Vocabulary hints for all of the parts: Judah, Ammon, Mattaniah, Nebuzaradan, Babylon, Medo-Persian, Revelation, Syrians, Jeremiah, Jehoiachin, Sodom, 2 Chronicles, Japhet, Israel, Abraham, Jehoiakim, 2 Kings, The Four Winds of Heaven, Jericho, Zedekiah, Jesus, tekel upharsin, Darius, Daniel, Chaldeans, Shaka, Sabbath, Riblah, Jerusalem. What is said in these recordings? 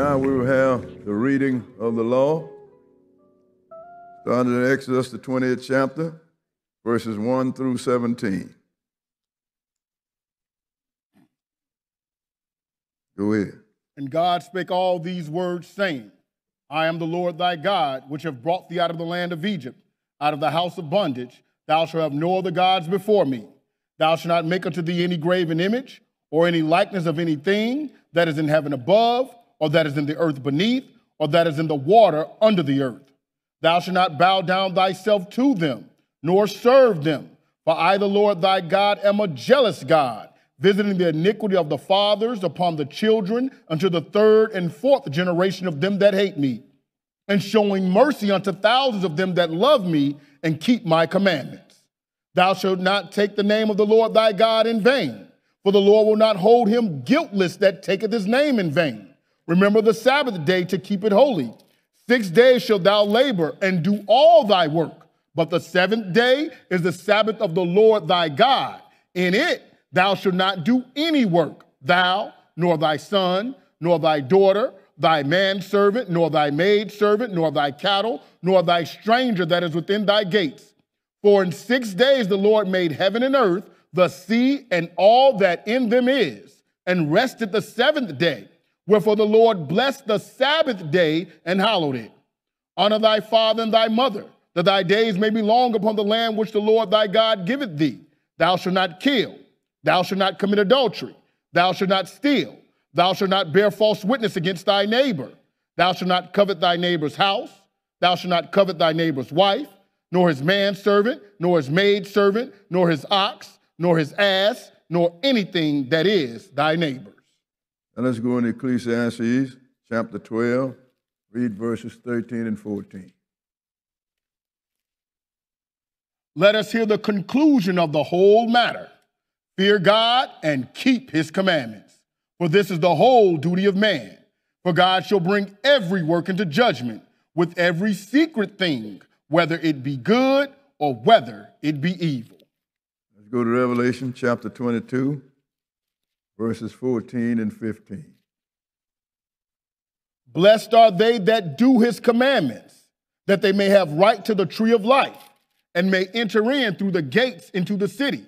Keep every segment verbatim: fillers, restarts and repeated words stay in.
Now we will have the reading of the law, starting in Exodus, the twentieth chapter, verses one through seventeen. Go ahead. And God spake all these words, saying, I am the Lord thy God, which have brought thee out of the land of Egypt, out of the house of bondage. Thou shalt have no other gods before me. Thou shalt not make unto thee any graven image, or any likeness of anything that is in heaven above, or that is in the earth beneath, or that is in the water under the earth. Thou shalt not bow down thyself to them, nor serve them. For I, the Lord thy God, am a jealous God, visiting the iniquity of the fathers upon the children unto the third and fourth generation of them that hate me, and showing mercy unto thousands of them that love me and keep my commandments. Thou shalt not take the name of the Lord thy God in vain, for the Lord will not hold him guiltless that taketh his name in vain. Remember the Sabbath day to keep it holy. Six days shalt thou labor and do all thy work, but the seventh day is the Sabbath of the Lord thy God. In it thou shalt not do any work, thou, nor thy son, nor thy daughter, thy manservant, nor thy maidservant, nor thy cattle, nor thy stranger that is within thy gates. For in six days the Lord made heaven and earth, the sea, and all that in them is, and rested the seventh day. Wherefore the Lord blessed the Sabbath day and hallowed it. Honor thy father and thy mother, that thy days may be long upon the land which the Lord thy God giveth thee. Thou shalt not kill. Thou shalt not commit adultery. Thou shalt not steal. Thou shalt not bear false witness against thy neighbor. Thou shalt not covet thy neighbor's house. Thou shalt not covet thy neighbor's wife, nor his manservant, nor his maidservant, nor his ox, nor his ass, nor anything that is thy neighbor's. Now let's go into Ecclesiastes chapter twelve, read verses thirteen and fourteen. Let us hear the conclusion of the whole matter. Fear God and keep his commandments, for this is the whole duty of man. For God shall bring every work into judgment with every secret thing, whether it be good or whether it be evil. Let's go to Revelation chapter twenty-two, verses fourteen and fifteen. Blessed are they that do his commandments, that they may have right to the tree of life, and may enter in through the gates into the city.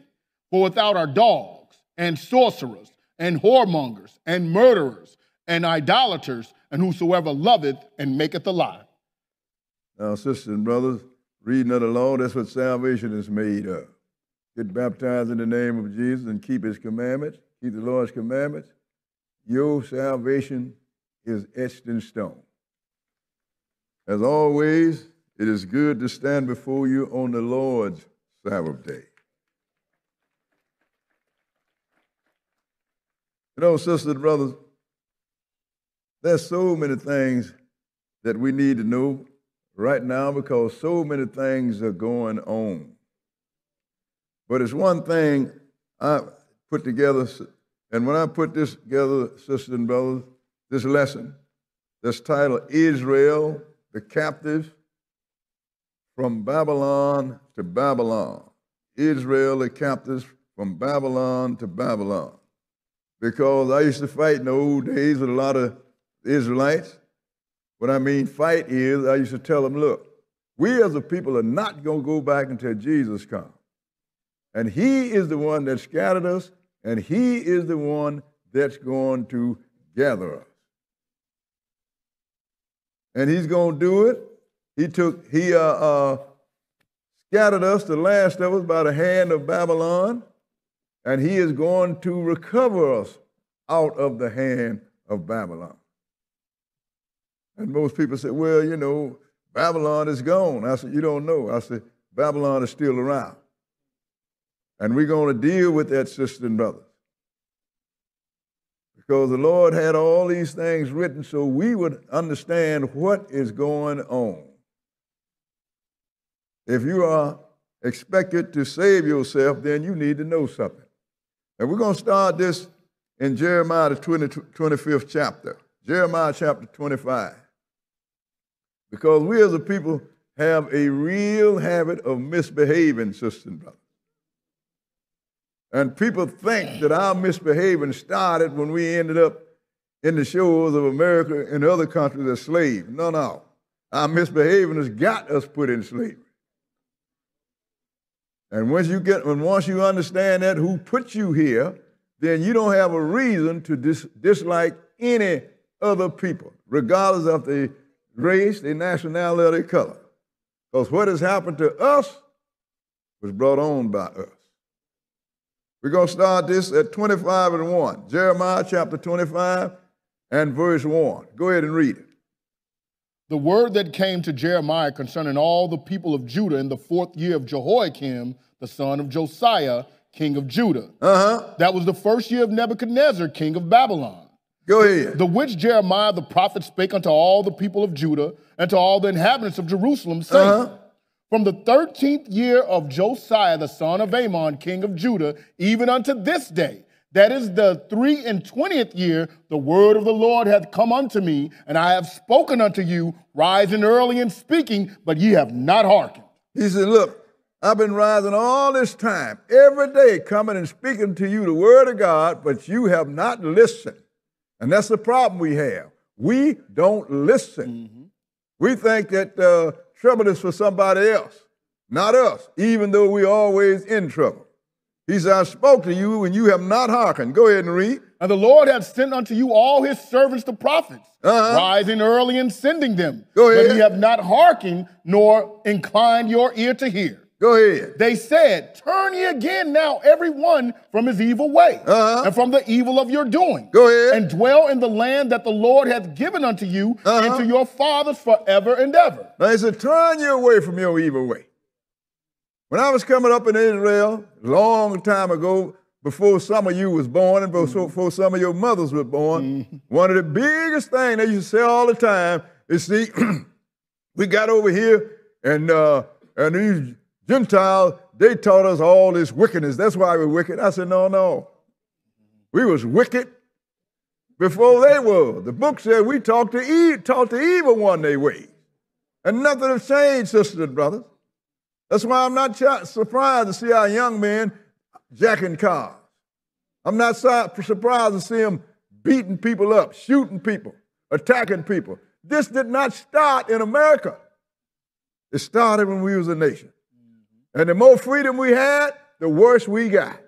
For without are dogs, and sorcerers, and whoremongers, and murderers, and idolaters, and whosoever loveth and maketh a lie. Now, sisters and brothers, reading of the law, that's what salvation is made of. Get baptized in the name of Jesus and keep his commandments, keep the Lord's commandments. Your salvation is etched in stone. As always, it is good to stand before you on the Lord's Sabbath day. You know, sisters and brothers, there's so many things that we need to know right now because so many things are going on. But it's one thing I put together, and when I put this together, sisters and brothers, this lesson, this title, Israel, the Captives, from Babylon to Babylon. Israel, the Captives, from Babylon to Babylon. Because I used to fight in the old days with a lot of Israelites. What I mean fight is, I used to tell them, look, we as a people are not going to go back until Jesus comes. And he is the one that scattered us, and he is the one that's going to gather us. And he's going to do it. He took, he uh, uh, scattered us, the last of us, by the hand of Babylon. And he is going to recover us out of the hand of Babylon. And most people say, well, you know, Babylon is gone. I said, you don't know. I said, Babylon is still around. And we're going to deal with that, sisters and brothers. Because the Lord had all these things written so we would understand what is going on. If you are expected to save yourself, then you need to know something. And we're going to start this in Jeremiah, the twenty, twenty-fifth chapter, Jeremiah chapter twenty-five. Because we as a people have a real habit of misbehaving, sisters and brothers. And people think that our misbehaving started when we ended up in the shores of America and other countries as slaves. No, no. Our misbehaving has got us put in slavery. And once you get, and once you understand that who put you here, then you don't have a reason to dis dislike any other people, regardless of their race, their nationality, their color. Because what has happened to us was brought on by us. We're going to start this at twenty-five and one. Jeremiah chapter twenty-five and verse one. Go ahead and read it. The word that came to Jeremiah concerning all the people of Judah in the fourth year of Jehoiakim, the son of Josiah, king of Judah. Uh-huh. That was the first year of Nebuchadnezzar, king of Babylon. Go ahead. The which Jeremiah the prophet spake unto all the people of Judah and to all the inhabitants of Jerusalem, saying, uh-huh. From the thirteenth year of Josiah, the son of Ammon, king of Judah, even unto this day, that is the three and twentieth year, the word of the Lord hath come unto me, and I have spoken unto you, rising early and speaking, but ye have not hearkened. He said, look, I've been rising all this time, every day coming and speaking to you the word of God, but you have not listened. And that's the problem we have. We don't listen. Mm-hmm. We think that... Uh, Trouble is for somebody else, not us, even though we're always in trouble. He said, I spoke to you, and you have not hearkened. Go ahead and read. And the Lord hath sent unto you all his servants the prophets, uh-huh. rising early and sending them. Go ahead. But you have not hearkened, nor inclined your ear to hear. Go ahead. They said, turn ye again now, every one from his evil way, uh-huh. and from the evil of your doing. Go ahead. And dwell in the land that the Lord hath given unto you, uh-huh. and to your fathers forever and ever. Now he said, turn you away from your evil way. When I was coming up in Israel, a long time ago, before some of you was born and before mm-hmm. some of your mothers were born, mm-hmm. one of the biggest things they used to say all the time is, see, we got over here and, uh, and these Gentiles, they taught us all this wickedness. That's why we're wicked. I said, no, no. We was wicked before they were. The book said we taught the, taught the evil one their way. And nothing has changed, sisters and brothers. That's why I'm not surprised to see our young men jacking cars. I'm not surprised to see them beating people up, shooting people, attacking people. This did not start in America. It started when we was a nation. And the more freedom we had, the worse we got.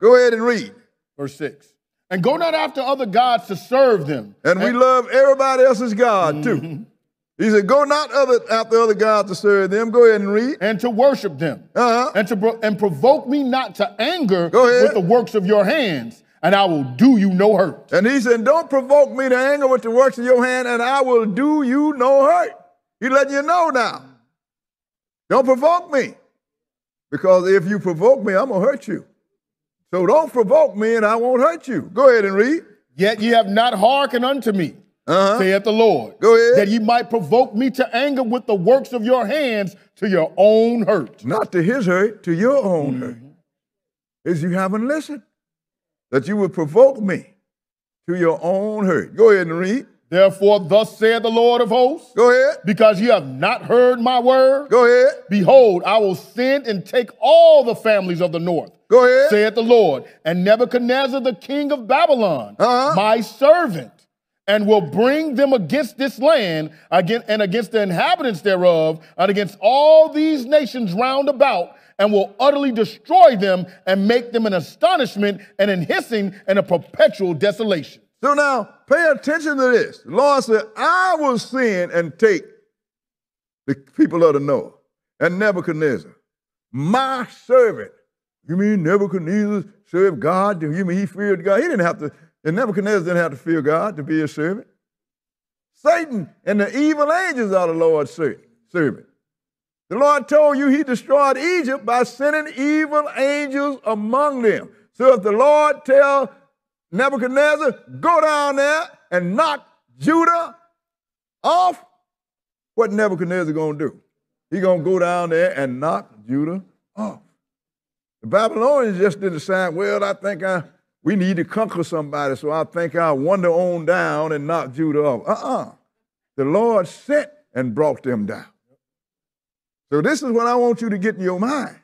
Go ahead and read. Verse six. And go not after other gods to serve them. And, and we love everybody else's God, too. Mm-hmm. He said, go not other, after other gods to serve them. Go ahead and read. And to worship them. Uh-huh. And, to, and provoke me not to anger go ahead. with the works of your hands, and I will do you no hurt. And he said, don't provoke me to anger with the works of your hand, and I will do you no hurt. He letting you know now. Don't provoke me, because if you provoke me, I'm going to hurt you. So don't provoke me, and I won't hurt you. Go ahead and read. Yet ye have not hearkened unto me, uh-huh. saith the Lord. Go ahead. That ye might provoke me to anger with the works of your hands to your own hurt. Not to his hurt, to your own mm-hmm. hurt. Is you haven't listened, that you would provoke me to your own hurt. Go ahead and read. Therefore, thus saith the Lord of hosts, go ahead. Because you have not heard my word, go ahead. Behold, I will send and take all the families of the north, go ahead. Saith the Lord, and Nebuchadnezzar the king of Babylon, uh-huh. my servant, and will bring them against this land and against the inhabitants thereof, and against all these nations round about, and will utterly destroy them and make them an astonishment and an hissing and a perpetual desolation. So now, pay attention to this. The Lord said, I will send and take the people of the north and Nebuchadnezzar, my servant. You mean Nebuchadnezzar served God? You mean he feared God? He didn't have to, and Nebuchadnezzar didn't have to fear God to be his servant. Satan and the evil angels are the Lord's servant. The Lord told you he destroyed Egypt by sending evil angels among them. So if the Lord tells Nebuchadnezzar, go down there and knock Judah off, what Nebuchadnezzar going to do? He's going to go down there and knock Judah off. The Babylonians just didn't decide, well, I think I, we need to conquer somebody, so I think I'll wander on down and knock Judah off. Uh-uh. The Lord sent and brought them down. So this is what I want you to get in your mind.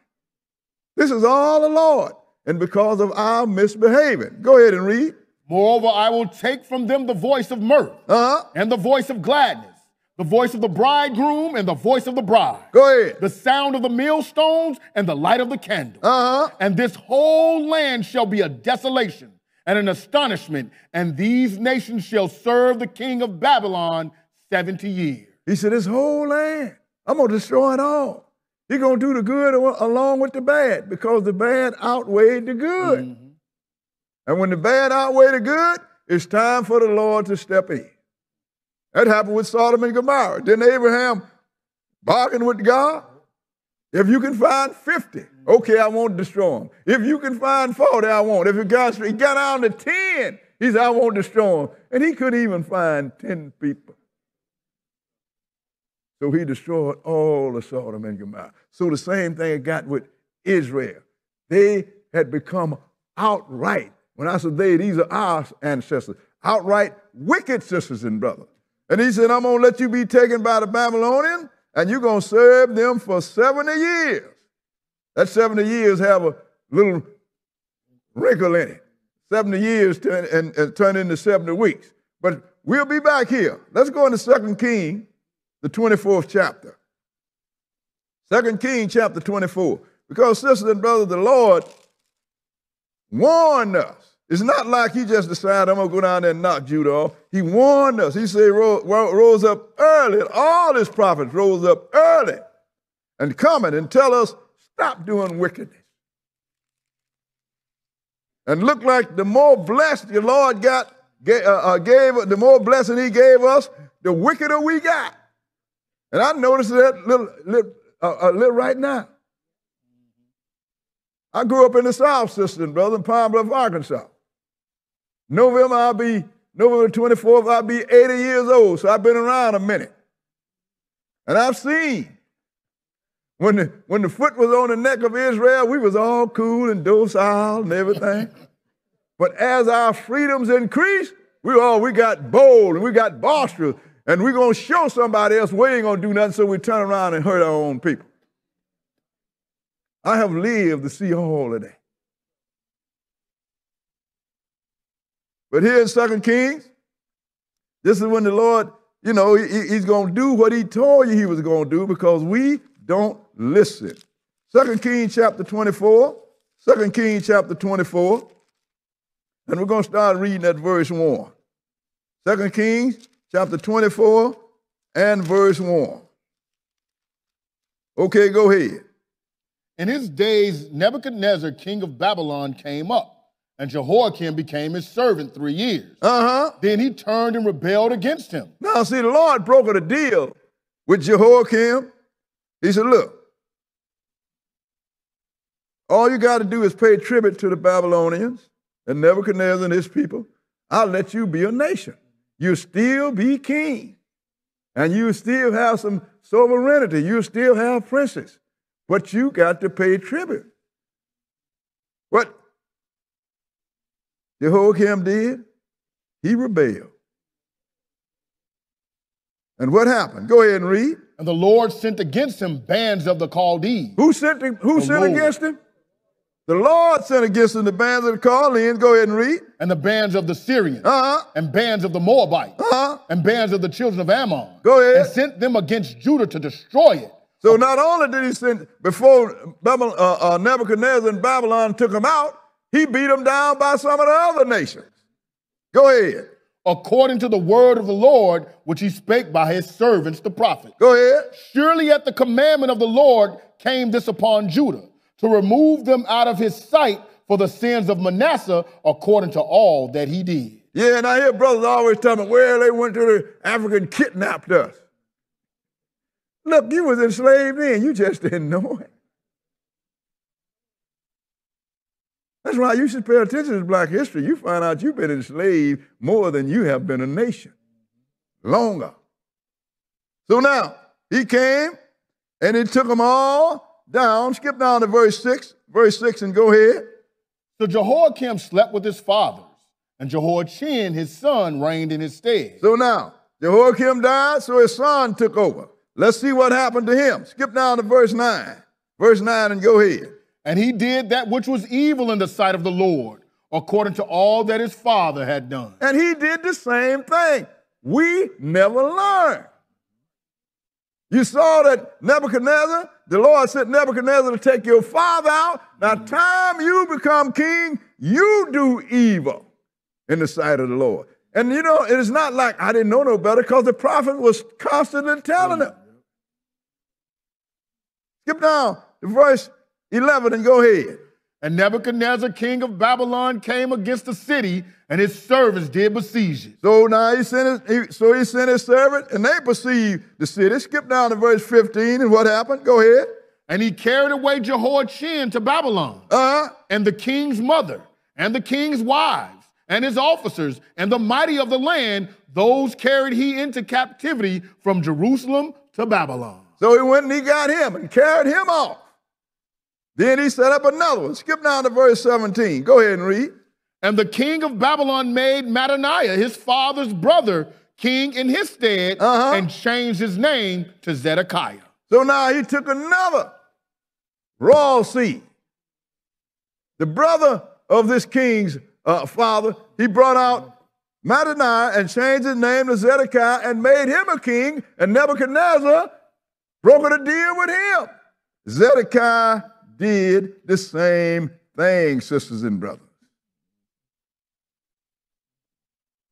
This is all the Lord. And because of our misbehaving. Go ahead and read. Moreover, I will take from them the voice of mirth uh-huh. and the voice of gladness, the voice of the bridegroom and the voice of the bride. Go ahead. The sound of the millstones and the light of the candle. Uh-huh. And this whole land shall be a desolation and an astonishment, and these nations shall serve the king of Babylon seventy years. He said, this whole land, I'm going to destroy it all. He's going to do the good along with the bad, because the bad outweighed the good. Mm-hmm. And when the bad outweigh the good, it's time for the Lord to step in. That happened with Sodom and Gomorrah. Didn't Abraham bargain with God? If you can find fifty, okay, I won't destroy them. If you can find forty, I won't. If it got, he got down to ten, he said, I won't destroy them. And he couldn't even find ten people. So he destroyed all of Sodom and Gomorrah. So the same thing got with Israel. They had become outright. When I said they, these are our ancestors, outright wicked sisters and brothers. And he said, I'm going to let you be taken by the Babylonians, and you're going to serve them for seventy years. That seventy years have a little wrinkle in it. seventy years turn, and, and turn into seventy weeks. But we'll be back here. Let's go into Second Kings, the twenty-fourth chapter. Second Kings, chapter twenty-four. Because, sisters and brothers, the Lord warned us. It's not like he just decided, I'm going to go down there and knock Judah off. He warned us. He said, rose, rose up early. All his prophets rose up early and coming and tell us, stop doing wickedness. And look like the more blessed the Lord got, gave, uh, gave, the more blessing he gave us, the wickeder we got. And I noticed that little, little, uh, uh, little right now. I grew up in the South, sisters and brothers, in Pine Bluff, Arkansas. November, I'll be, November twenty-fourth, I'll be eighty years old, so I've been around a minute. And I've seen, when the, when the foot was on the neck of Israel, we was all cool and docile and everything. But as our freedoms increased, we all, we got bold and we got boisterous, and we're going to show somebody else we ain't going to do nothing, so we turn around and hurt our own people. I have lived to see all of that. But here in Second Kings, this is when the Lord, you know, he, he's going to do what he told you he was going to do because we don't listen. Second Kings chapter twenty-four, Second Kings chapter twenty-four, and we're going to start reading at verse one. Second Kings chapter twenty-four and verse one. Okay, go ahead. In his days, Nebuchadnezzar, king of Babylon, came up, and Jehoiakim became his servant three years. Uh-huh. Then he turned and rebelled against him. Now, see, the Lord brokered a deal with Jehoiakim. He said, look, all you got to do is pay tribute to the Babylonians and Nebuchadnezzar and his people. I'll let you be a nation. You'll still be king, and you'll still have some sovereignty. You'll still have princes. But you got to pay tribute. What Jehoiakim did, he rebelled. And what happened? Go ahead and read. And the Lord sent against him bands of the Chaldeans. Who sent, the, who the sent Lord. against him? The Lord sent against him the bands of the Chaldeans. Go ahead and read. And the bands of the Syrians. Uh-huh. And bands of the Moabites. Uh-huh. And bands of the children of Ammon. Go ahead. And sent them against Judah to destroy it. So not only did he send, before Babylon, uh, uh, Nebuchadnezzar and Babylon took him out, he beat him down by some of the other nations. Go ahead. According to the word of the Lord, which he spake by his servants, the prophet. Go ahead. Surely at the commandment of the Lord came this upon Judah, to remove them out of his sight for the sins of Manasseh, according to all that he did. Yeah, and I hear brothers always tell me, well, they went to the Africa and kidnapped us. Look, you was enslaved then. You just didn't know it. That's why you should pay attention to Black history. You find out you've been enslaved more than you have been a nation. Longer. So now, he came and he took them all down. Skip down to verse six. Verse six and go ahead. So Jehoiakim slept with his fathers, and Jehoiachin, his son, reigned in his stead. So now, Jehoiakim died, so his son took over. Let's see what happened to him. Skip down to verse nine. Verse nine and go ahead. And he did that which was evil in the sight of the Lord, according to all that his father had done. And he did the same thing. We never learn. You saw that Nebuchadnezzar, the Lord sent Nebuchadnezzar to take your father out. Now, time you become king, you do evil in the sight of the Lord. And, you know, it is not like I didn't know no better, because the prophet was constantly telling him. Skip down to verse eleven and go ahead. And Nebuchadnezzar, king of Babylon, came against the city, and his servants did besiege it. So now he sent his, he, so he sent his servant, and they besieged the city. Skip down to verse fifteen, and what happened? Go ahead. And he carried away Jehoiachin to Babylon, uh-huh. and the king's mother, and the king's wives, and his officers, and the mighty of the land. Those carried he into captivity from Jerusalem to Babylon. So he went and he got him and carried him off. Then he set up another one. Skip down to verse seventeen. Go ahead and read. And the king of Babylon made Mattaniah, his father's brother, king in his stead, uh-huh. and changed his name to Zedekiah. So now he took another royal seed. The brother of this king's uh, father, he brought out Mattaniah and changed his name to Zedekiah and made him a king, and Nebuchadnezzar brokered a deal with him. Zedekiah did the same thing, sisters and brothers.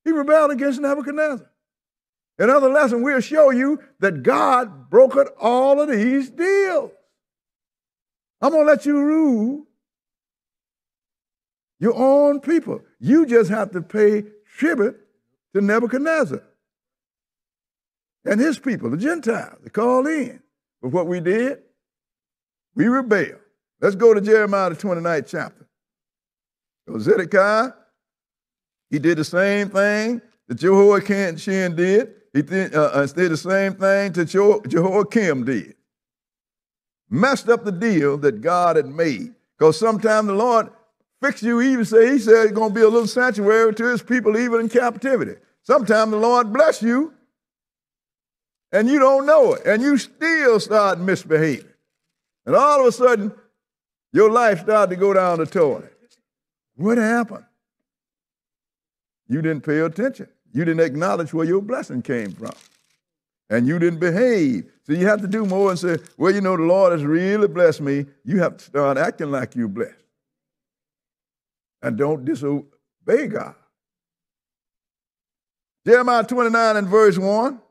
He rebelled against Nebuchadnezzar. Another lesson, we'll show you that God brokered all of these deals. I'm going to let you rule your own people. You just have to pay tribute to Nebuchadnezzar and his people, the Gentiles, the called in. But what we did, we rebelled. Let's go to Jeremiah, the twenty-ninth chapter. So Zedekiah, he did the same thing that Jehoiachin did. He did, uh, did the same thing that Jehoiakim did. Messed up the deal that God had made. Because sometimes the Lord fixed you, even say, he said it's going to be a little sanctuary to his people, even in captivity. Sometimes the Lord bless you, and you don't know it, and you still start misbehaving. And all of a sudden, your life started to go down the toilet. What happened? You didn't pay attention. You didn't acknowledge where your blessing came from. And you didn't behave. So you have to do more and say, well, you know, the Lord has really blessed me. You have to start acting like you're blessed. And don't disobey God. Jeremiah twenty-nine and verse one.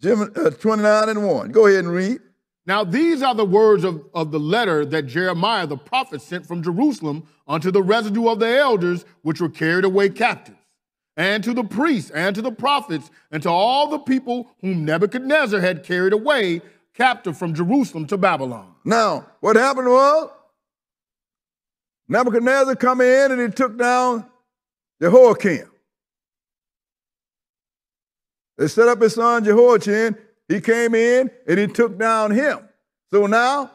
twenty-nine and one. Go ahead and read. Now these are the words of, of the letter that Jeremiah the prophet sent from Jerusalem unto the residue of the elders which were carried away captives, and to the priests, and to the prophets, and to all the people whom Nebuchadnezzar had carried away captive from Jerusalem to Babylon. Now, what happened was, Nebuchadnezzar come in and he took down Jehoiakim. They set up his son Jehoiachin. He came in and he took down him. So now,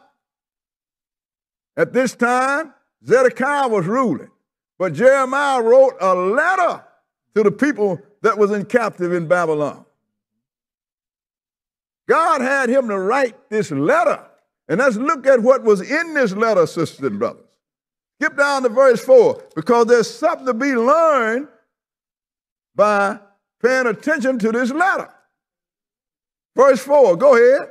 at this time, Zedekiah was ruling. But Jeremiah wrote a letter to the people that was in captive in Babylon. God had him to write this letter. And let's look at what was in this letter, sisters and brothers. Skip down to verse four, because there's something to be learned by paying attention to this letter. Verse four, go ahead.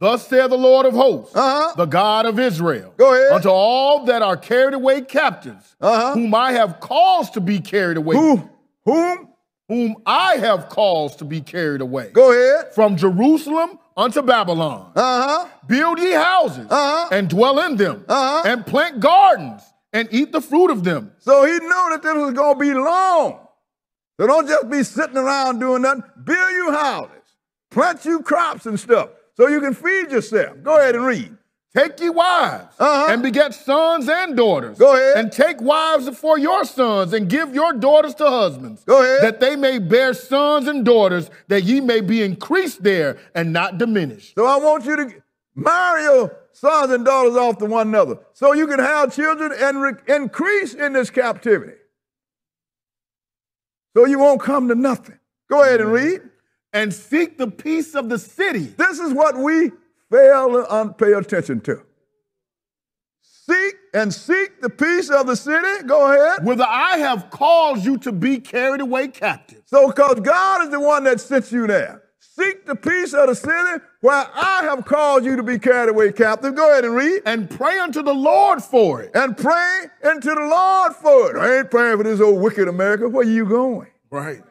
Thus saith the Lord of hosts, uh-huh. the God of Israel, go ahead. Unto all that are carried away captives, uh-huh. whom I have caused to be carried away. Who? Whom? Whom I have caused to be carried away. Go ahead. From Jerusalem unto Babylon. Uh-huh. Build ye houses, uh-huh. and dwell in them, uh-huh. and plant gardens, and eat the fruit of them. So he knew that this was going to be long. So don't just be sitting around doing nothing. Build you houses. Plant you crops and stuff so you can feed yourself. Go ahead and read. Take ye wives, uh-huh. and beget sons and daughters. Go ahead. And take wives for your sons and give your daughters to husbands. Go ahead. That they may bear sons and daughters, that ye may be increased there and not diminished. So I want you to marry your sons and daughters off to one another so you can have children and increase in this captivity. So you won't come to nothing. Go ahead and read. And seek the peace of the city. This is what we fail to pay attention to. Seek and seek the peace of the city, go ahead. Whither I have caused you to be carried away captive. So because God is the one that sent you there. Seek the peace of the city where I have caused you to be carried away captive. Go ahead and read. And pray unto the Lord for it. And pray unto the Lord for it. I ain't praying for this old wicked America. Where are you going? Right.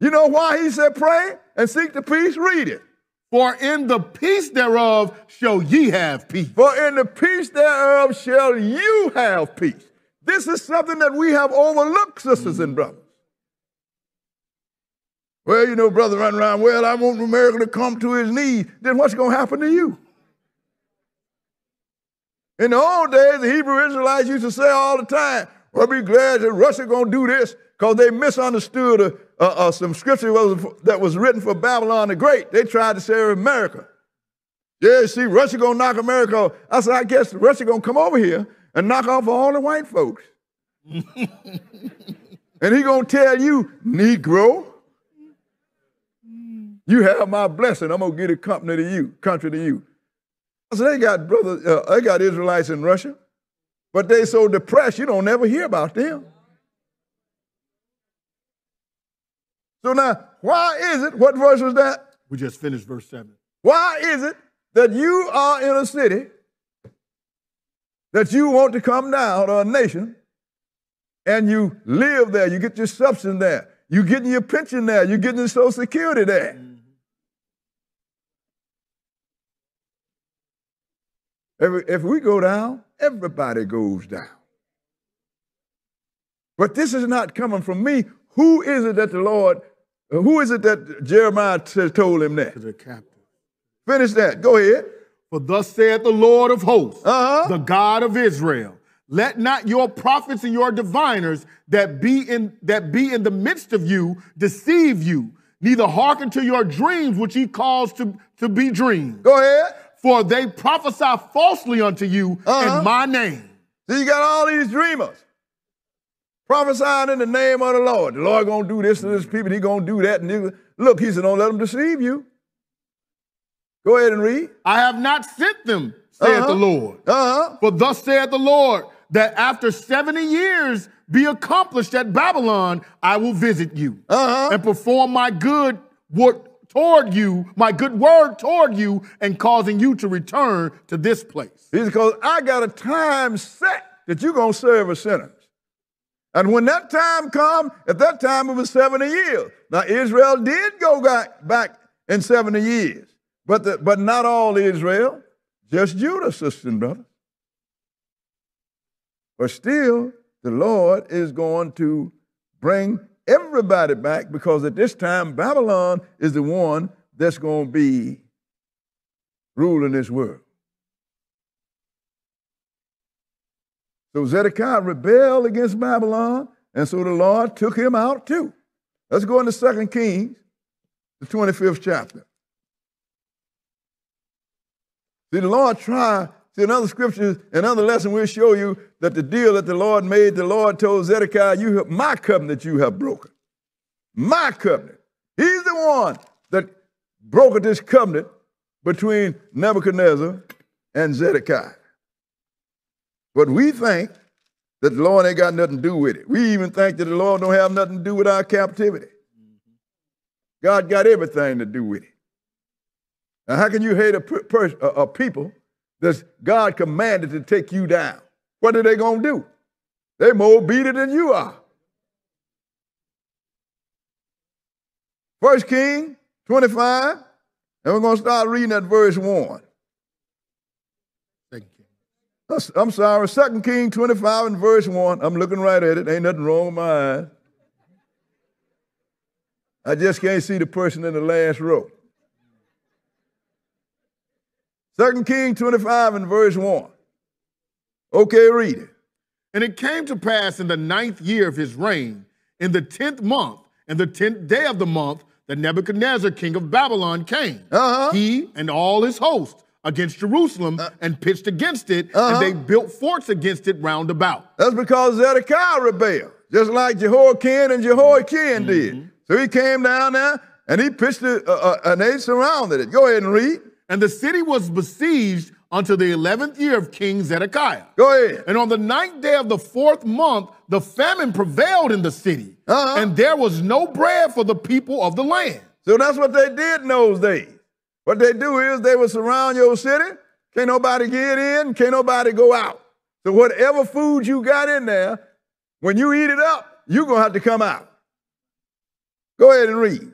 You know why he said pray and seek the peace? Read it. For in the peace thereof shall ye have peace. For in the peace thereof shall you have peace. This is something that we have overlooked, sisters mm-hmm. and brothers. Well, you know, brother running around, well, I want America to come to his knees. Then what's going to happen to you? In the old days, the Hebrew Israelites used to say all the time, well, be glad that Russia going to do this because they misunderstood a Uh, uh, some scripture was, that was written for Babylon the Great. They tried to say America. Yeah, see, Russia going to knock America off. I said, I guess Russia going to come over here and knock off all the white folks. And he going to tell you, Negro, you have my blessing. I'm going to give the company to you, country to you. I said, they got, brothers, uh, they got Israelites in Russia, but they so depressed you don't never hear about them. So now, why is it, what verse was that? We just finished verse seven. Why is it that you are in a city that you want to come down, or a nation, and you live there, you get your substance there, you're getting your pension there, you're getting your Social Security there. Mm-hmm. Every, if we go down, everybody goes down. But this is not coming from me. Who is it that the Lord, who is it that Jeremiah told him that? To the captain. Finish that. Go ahead. For thus saith the Lord of hosts, uh-huh. the God of Israel, let not your prophets and your diviners that be in that be in the midst of you deceive you, neither hearken to your dreams which ye cause to, to be dreamed. Go ahead. For they prophesy falsely unto you uh-huh. in my name. So you got all these dreamers. Prophesying in the name of the Lord. The Lord going to do this to this people. He going to do that. And he, look, he said, don't let them deceive you. Go ahead and read. I have not sent them, saith uh-huh. the Lord. Uh-huh. For thus saith the Lord, that after seventy years be accomplished at Babylon, I will visit you uh-huh. and perform my good work toward you, my good word toward you, and causing you to return to this place. He said, because I got a time set that you're going to serve a sinner. And when that time come, at that time it was seventy years. Now Israel did go back in seventy years, but, the, but not all Israel, just Judah, sister and brother. But still, the Lord is going to bring everybody back because at this time, Babylon is the one that's going to be ruling this world. So Zedekiah rebelled against Babylon, and so the Lord took him out too. Let's go into Second Kings, the twenty-fifth chapter. See, the Lord tried, see, in other scriptures, another lesson we'll show you that the deal that the Lord made, the Lord told Zedekiah, you have, my covenant you have broken. My covenant. He's the one that broke this covenant between Nebuchadnezzar and Zedekiah. But we think that the Lord ain't got nothing to do with it. We even think that the Lord don't have nothing to do with our captivity. God got everything to do with it. Now, how can you hate a, per a, a people that God commanded to take you down? What are they going to do? They're more obedient than you are. First Kings twenty-five, and we're going to start reading at verse one. I'm sorry, Second Kings twenty-five and verse one. I'm looking right at it. Ain't nothing wrong with my eyes. I just can't see the person in the last row. Second Kings twenty-five and verse one. Okay, read it. And it came to pass in the ninth year of his reign, in the tenth month, and the tenth day of the month, that Nebuchadnezzar, king of Babylon, came, uh-huh. he and all his host, against Jerusalem uh, and pitched against it, uh-huh. and they built forts against it round about. That's because Zedekiah rebelled, just like Jehoiakim and Jehoiachin mm-hmm. did. So he came down there, and he pitched it, uh, uh, and they surrounded it. Go ahead and read. And the city was besieged unto the eleventh year of King Zedekiah. Go ahead. And on the ninth day of the fourth month, the famine prevailed in the city, uh-huh. and there was no bread for the people of the land. So that's what they did in those days. What they do is they would surround your city. Can't nobody get in. Can't nobody go out. So whatever food you got in there, when you eat it up, you're going to have to come out. Go ahead and read.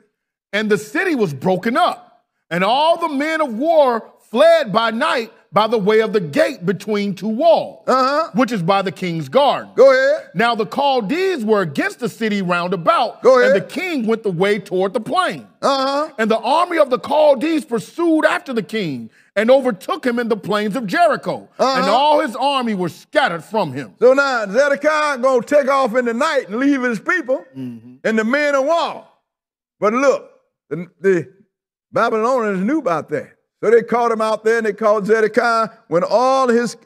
And the city was broken up, and all the men of war fled by night by the way of the gate between two walls, uh-huh. which is by the king's garden. Go ahead. Now the Chaldeans were against the city round about, Go ahead. and the king went the way toward the plain. Uh-huh. And the army of the Chaldeans pursued after the king and overtook him in the plains of Jericho, uh-huh. and all his army were scattered from him. So now Zedekiah going to take off in the night and leave his people mm-hmm. and the men of war. But look, the, the Babylonians knew about that. So they caught him out there, and they called Zedekiah when all his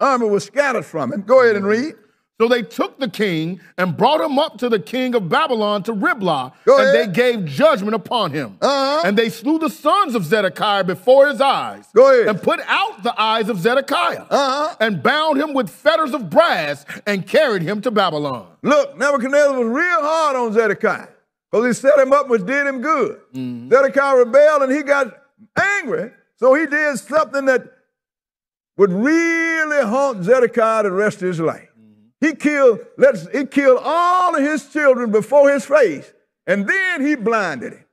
army was scattered from him. Go ahead and read. So they took the king and brought him up to the king of Babylon to Riblah, Go and ahead. they gave judgment upon him. Uh-huh. And they slew the sons of Zedekiah before his eyes, Go ahead. and put out the eyes of Zedekiah, uh-huh. and bound him with fetters of brass and carried him to Babylon. Look, Nebuchadnezzar was real hard on Zedekiah because he set him up, which did him good. Mm-hmm. Zedekiah rebelled, and he got angry, so he did something that would really haunt Zedekiah the rest of his life. He killed, let's, he killed all of his children before his face, and then he blinded him.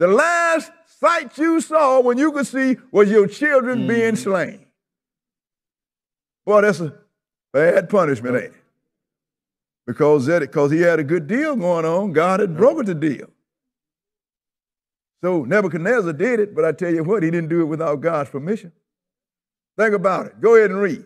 The last sight you saw when you could see was your children mm. being slain. Boy, that's a bad punishment, ain't it? Because Zedekiah, because he had a good deal going on, God had broken the deal. So Nebuchadnezzar did it, but I tell you what, he didn't do it without God's permission. Think about it. Go ahead and read.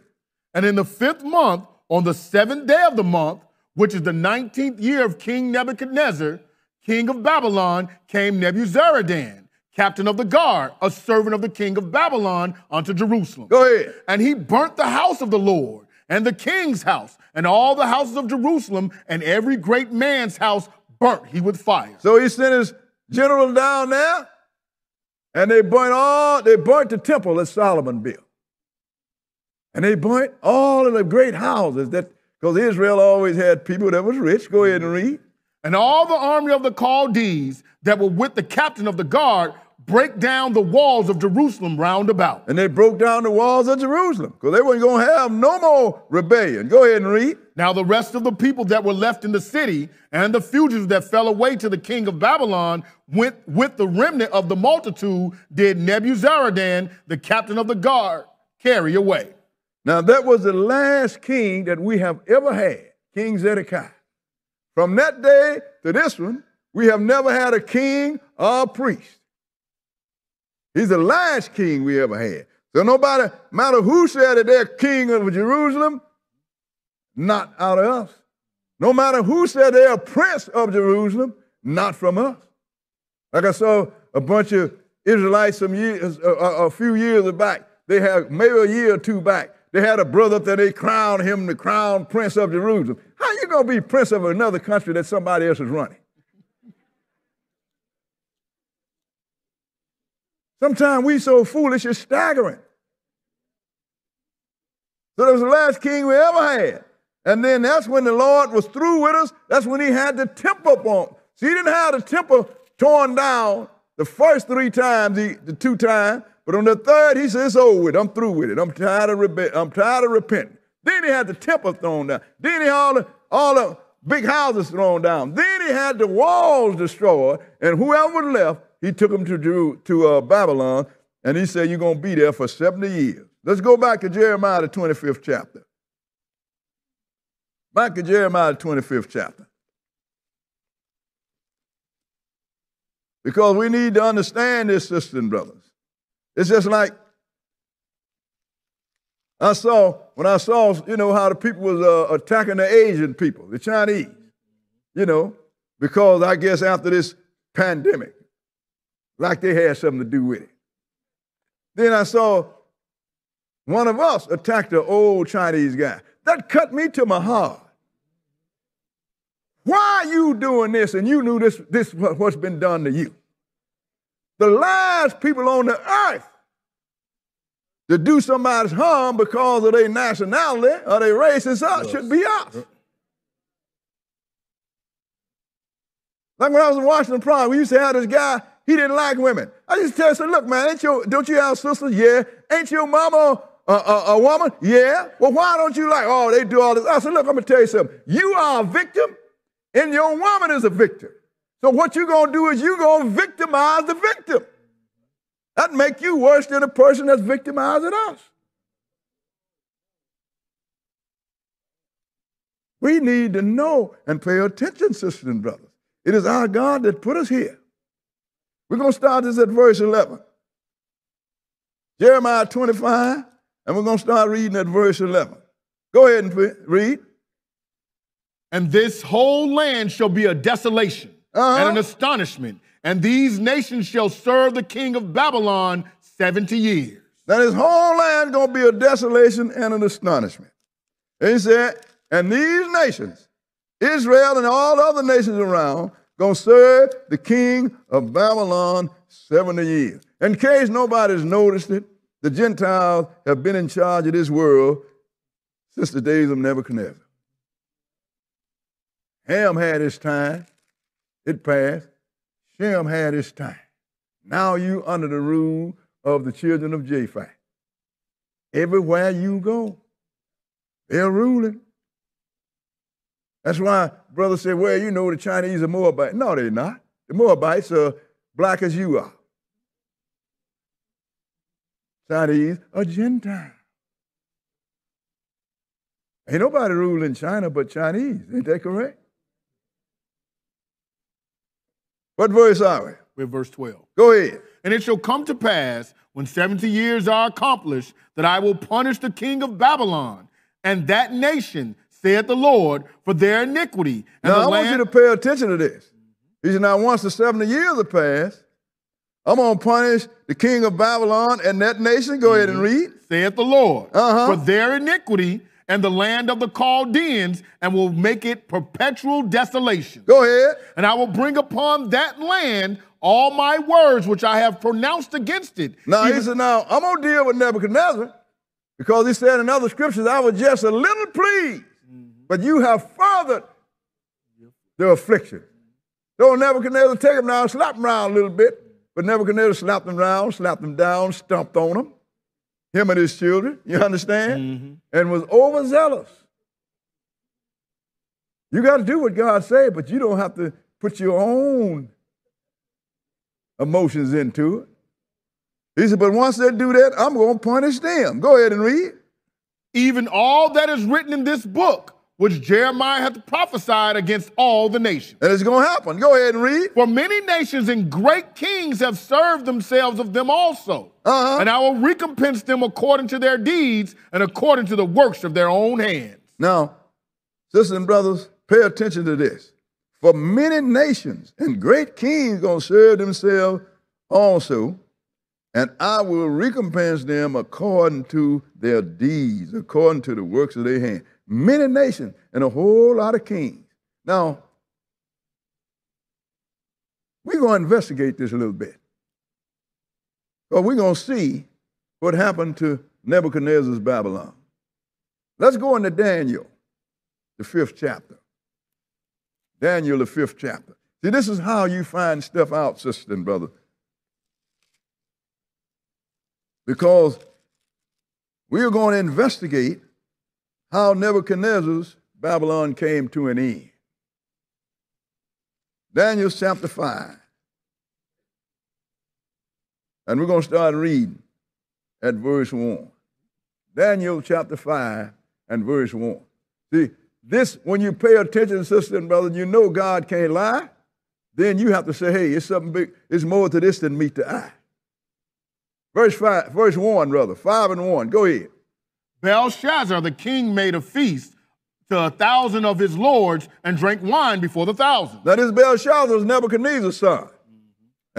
And in the fifth month, on the seventh day of the month, which is the nineteenth year of King Nebuchadnezzar, king of Babylon, came Nebuzaradan, captain of the guard, a servant of the king of Babylon, unto Jerusalem. Go ahead. And he burnt the house of the Lord, and the king's house, and all the houses of Jerusalem, and every great man's house burnt he with fire. So he sent his general down there, and they burnt all, they burnt the temple that Solomon built. And they burnt all of the great houses that, because Israel always had people that was rich. Go ahead and read. And all the army of the Chaldees that were with the captain of the guard break down the walls of Jerusalem round about. And they broke down the walls of Jerusalem because they weren't going to have no more rebellion. Go ahead and read. Now the rest of the people that were left in the city and the fugitives that fell away to the king of Babylon went with the remnant of the multitude did Nebuzaradan, the captain of the guard, carry away. Now that was the last king that we have ever had, King Zedekiah. From that day to this one, we have never had a king or a priest. He's the last king we ever had. So nobody, matter who said that they're king of Jerusalem, not out of us. No matter who said they're prince of Jerusalem, not from us. Like I saw a bunch of Israelites some years, a, a, a few years back. They had maybe a year or two back. They had a brother up there. They crowned him the crown prince of Jerusalem. How you gonna be prince of another country that somebody else is running? Sometimes we so foolish, it's staggering. So that was the last king we ever had. And then that's when the Lord was through with us. That's when he had the temple up on. So he didn't have the temple torn down the first three times, the, the two times. But on the third, he said, it's over with. I'm through with it. I'm tired of, rebe I'm tired of repenting. Then he had the temple thrown down. Then he had all the, all the big houses thrown down. Then he had the walls destroyed. And whoever was left, he took them to, Jeru to uh, Babylon, and he said, you're going to be there for seventy years. Let's go back to Jeremiah, the twenty-fifth chapter. Back to Jeremiah, the twenty-fifth chapter. Because we need to understand this, sisters and brothers. It's just like I saw, when I saw, you know, how the people was uh, attacking the Asian people, the Chinese, you know, because I guess after this pandemic, like they had something to do with it. Then I saw one of us attack the old Chinese guy. That cut me to my heart. Why are you doing this and you knew this, this what's been done to you? The last people on the earth to do somebody's harm because of their nationality or their race is us, yes. should be us. Yep. Like when I was in Washington Prime, we used to have this guy, he didn't like women. I used to tell him, say, look, man, ain't your, don't you have sisters? Yeah. Ain't your mama a, a, a woman? Yeah. Well, why don't you like, oh, they do all this? I said, look, I'm going to tell you something. You are a victim and your woman is a victim. So what you're going to do is you're going to victimize the victim. That make you worse than the person that's victimizing us. We need to know and pay attention, sisters and brothers. It is our God that put us here. We're going to start this at verse eleven. Jeremiah twenty-five, and we're going to start reading at verse eleven. Go ahead and read. And this whole land shall be a desolation uh-huh. and an astonishment, and these nations shall serve the king of Babylon seventy years. Now this whole land going to be a desolation and an astonishment. And he said, and these nations, Israel and all the other nations around, going to serve the king of Babylon seventy years. In case nobody's noticed it, the Gentiles have been in charge of this world since the days of Nebuchadnezzar. Ham had his time. It passed. Shem had his time. Now you under the rule of the children of Japhet. Everywhere you go, they're ruling. That's why brothers say, well, you know, the Chinese are Moabites. No, they're not. The Moabites are black as you are. Chinese are Gentile. Ain't nobody ruling China but Chinese. Ain't that correct? What verse are we? We're verse twelve. Go ahead. And it shall come to pass, when seventy years are accomplished, that I will punish the king of Babylon and that nation, saith the Lord, for their iniquity. And now, the I land want you to pay attention to this. He said, now, once the seventy years have passed, I'm going to punish the king of Babylon and that nation. Go mm-hmm. ahead and read. Saith the Lord, uh-huh. for their iniquity and the land of the Chaldeans, and will make it perpetual desolation. Go ahead. And I will bring upon that land all my words which I have pronounced against it. Now, Even he said, now, I'm going to deal with Nebuchadnezzar, because he said in other scriptures, I was just a little pleased, mm-hmm. but you have furthered yep. the affliction. So Nebuchadnezzar take him now, slap him around a little bit, but Nebuchadnezzar slapped him around, slapped him down, stomped on him. Him and his children, you understand? Mm-hmm. And was overzealous. You got to do what God said, but you don't have to put your own emotions into it. He said, but once they do that, I'm going to punish them. Go ahead and read. Even all that is written in this book, which Jeremiah hath prophesied against all the nations. And it's going to happen. Go ahead and read. For many nations and great kings have served themselves of them also. Uh-huh. And I will recompense them according to their deeds and according to the works of their own hands. Now, sisters and brothers, pay attention to this. For many nations and great kings going to serve themselves also, and I will recompense them according to their deeds, according to the works of their hands. Many nations and a whole lot of kings. Now, we're going to investigate this a little bit. But we're going to see what happened to Nebuchadnezzar's Babylon. Let's go into Daniel, the fifth chapter. Daniel, the fifth chapter. See, this is how you find stuff out, sister and brother. Because we are going to investigate how Nebuchadnezzar's Babylon came to an end. Daniel chapter five. And we're going to start reading at verse one. Daniel chapter five and verse one. See, this, when you pay attention, sister and brother, you know God can't lie. Then you have to say, hey, it's something big. It's more to this than meet the eye. Verse five, verse one, brother, five and one. Go ahead. Belshazzar, the king, made a feast to a thousand of his lords and drank wine before the thousand. Now this Belshazzar was Nebuchadnezzar's son. Mm-hmm.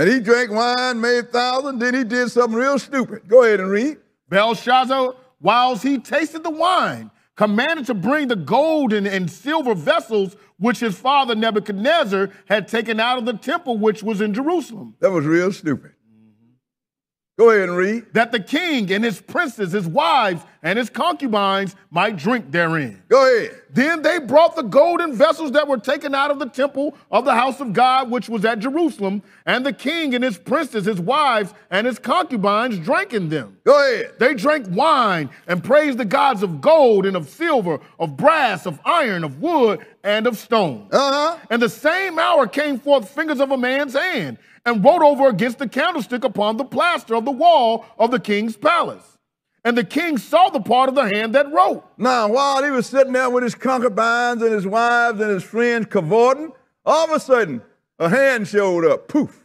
And he drank wine, made thousand, then he did something real stupid. Go ahead and read. Belshazzar, whilst he tasted the wine, commanded to bring the gold and, and silver vessels which his father Nebuchadnezzar had taken out of the temple which was in Jerusalem. That was real stupid. Mm-hmm. Go ahead and read. That the king and his princes, his wives, and his concubines might drink therein. Go ahead. Then they brought the golden vessels that were taken out of the temple of the house of God, which was at Jerusalem, and the king and his princes, his wives, and his concubines drank in them. Go ahead. They drank wine and praised the gods of gold and of silver, of brass, of iron, of wood, and of stone. Uh-huh. And the same hour came forth fingers of a man's hand, and wrote over against the candlestick upon the plaster of the wall of the king's palace. And the king saw the part of the hand that wrote. Now, while he was sitting there with his concubines and his wives and his friends cavorting, all of a sudden, a hand showed up, poof.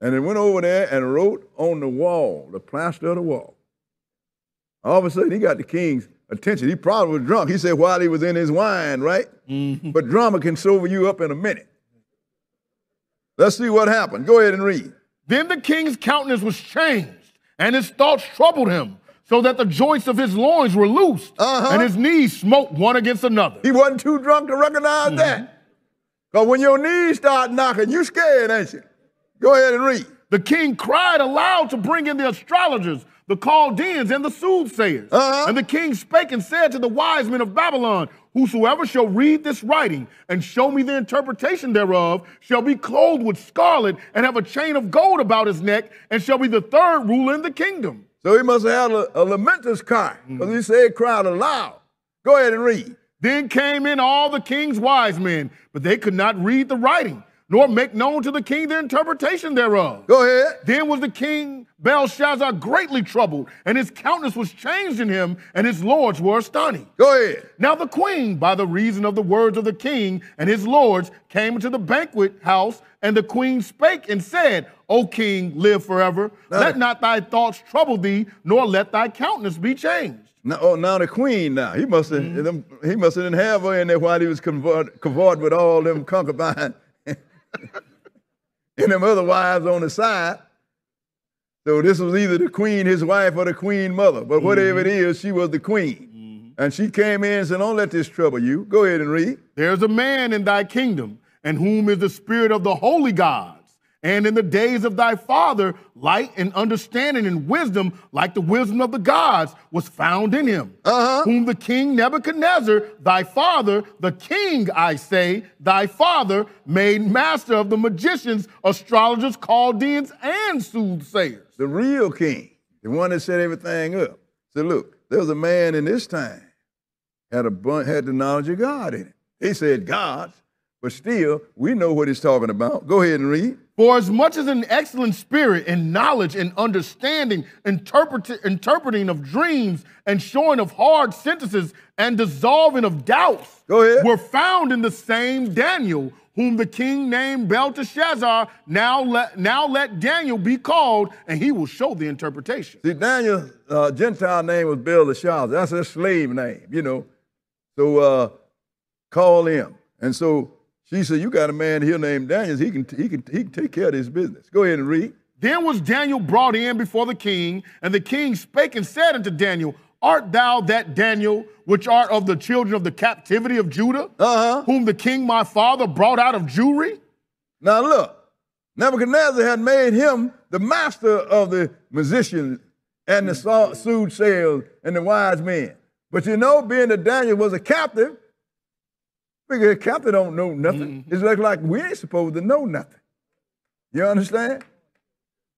And it went over there and wrote on the wall, the plaster of the wall. All of a sudden, he got the king's attention. He probably was drunk. He said while he was in his wine, right? Mm-hmm. But drama can sober you up in a minute. Let's see what happened. Go ahead and read. Then the king's countenance was changed, and his thoughts troubled him, so that the joints of his loins were loosed, uh-huh. and his knees smote one against another. He wasn't too drunk to recognize mm-hmm. that. Because when your knees start knocking, you scared, ain't you? Go ahead and read. The king cried aloud to bring in the astrologers, the Chaldeans, and the soothsayers. Uh-huh. And the king spake and said to the wise men of Babylon, whosoever shall read this writing and show me the interpretation thereof shall be clothed with scarlet and have a chain of gold about his neck and shall be the third ruler in the kingdom. So he must have had a, a lamentous cry, because mm-hmm. he said cried aloud. Go ahead and read. Then came in all the king's wise men, but they could not read the writing, nor make known to the king the interpretation thereof. Go ahead. Then was the king Belshazzar greatly troubled, and his countenance was changed in him, and his lords were astonished. Go ahead. Now the queen, by the reason of the words of the king and his lords, came into the banquet house, and the queen spake and said, O king, live forever. Now let the, not thy thoughts trouble thee, nor let thy countenance be changed. Now, oh, now the queen, now, he must have mm-hmm. he must have didn't have her in there while he was cavorting with all them concubines. And them other wives on the side. So this was either the queen, his wife, or the queen mother. But whatever mm-hmm. it is, she was the queen. Mm-hmm. And she came in and said, don't let this trouble you. Go ahead and read. There's a man in thy kingdom, and whom is the spirit of the holy gods. And in the days of thy father, light and understanding and wisdom, like the wisdom of the gods, was found in him. Uh-huh. Whom the king Nebuchadnezzar, thy father, the king, I say, thy father, made master of the magicians, astrologers, Chaldeans, and soothsayers. The real king, the one that set everything up. So look, there was a man in this time had a bun had the knowledge of God in it. He said gods, but still we know what he's talking about. Go ahead and read. For as much as an excellent spirit and knowledge and understanding, interpret interpreting of dreams and showing of hard sentences and dissolving of doubts Go ahead. Were found in the same Daniel, whom the king named Belteshazzar, now let, now let Daniel be called, and he will show the interpretation. See, Daniel's uh, Gentile name was Belteshazzar. That's a slave name, you know. So uh, call him. And so she said, you got a man here named Daniel. He can, he, can, he can take care of this business. Go ahead and read. Then was Daniel brought in before the king, and the king spake and said unto Daniel, art thou that Daniel, which art of the children of the captivity of Judah, uh-huh. whom the king my father brought out of Jewry? Now look, Nebuchadnezzar had made him the master of the musicians and the mm-hmm. soothsayers and the wise men. But you know, being that Daniel was a captive, figure a captain don't know nothing. Mm-hmm. It's like, like we ain't supposed to know nothing. You understand?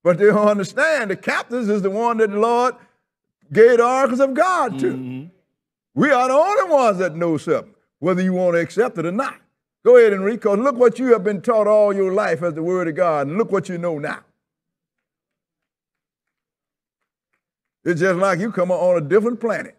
But they don't understand the captives is the one that the Lord gave the oracles of God to. Mm-hmm. We are the only ones that know something, whether you want to accept it or not. Go ahead and read, because look what you have been taught all your life as the word of God, and look what you know now. It's just like you come on a different planet.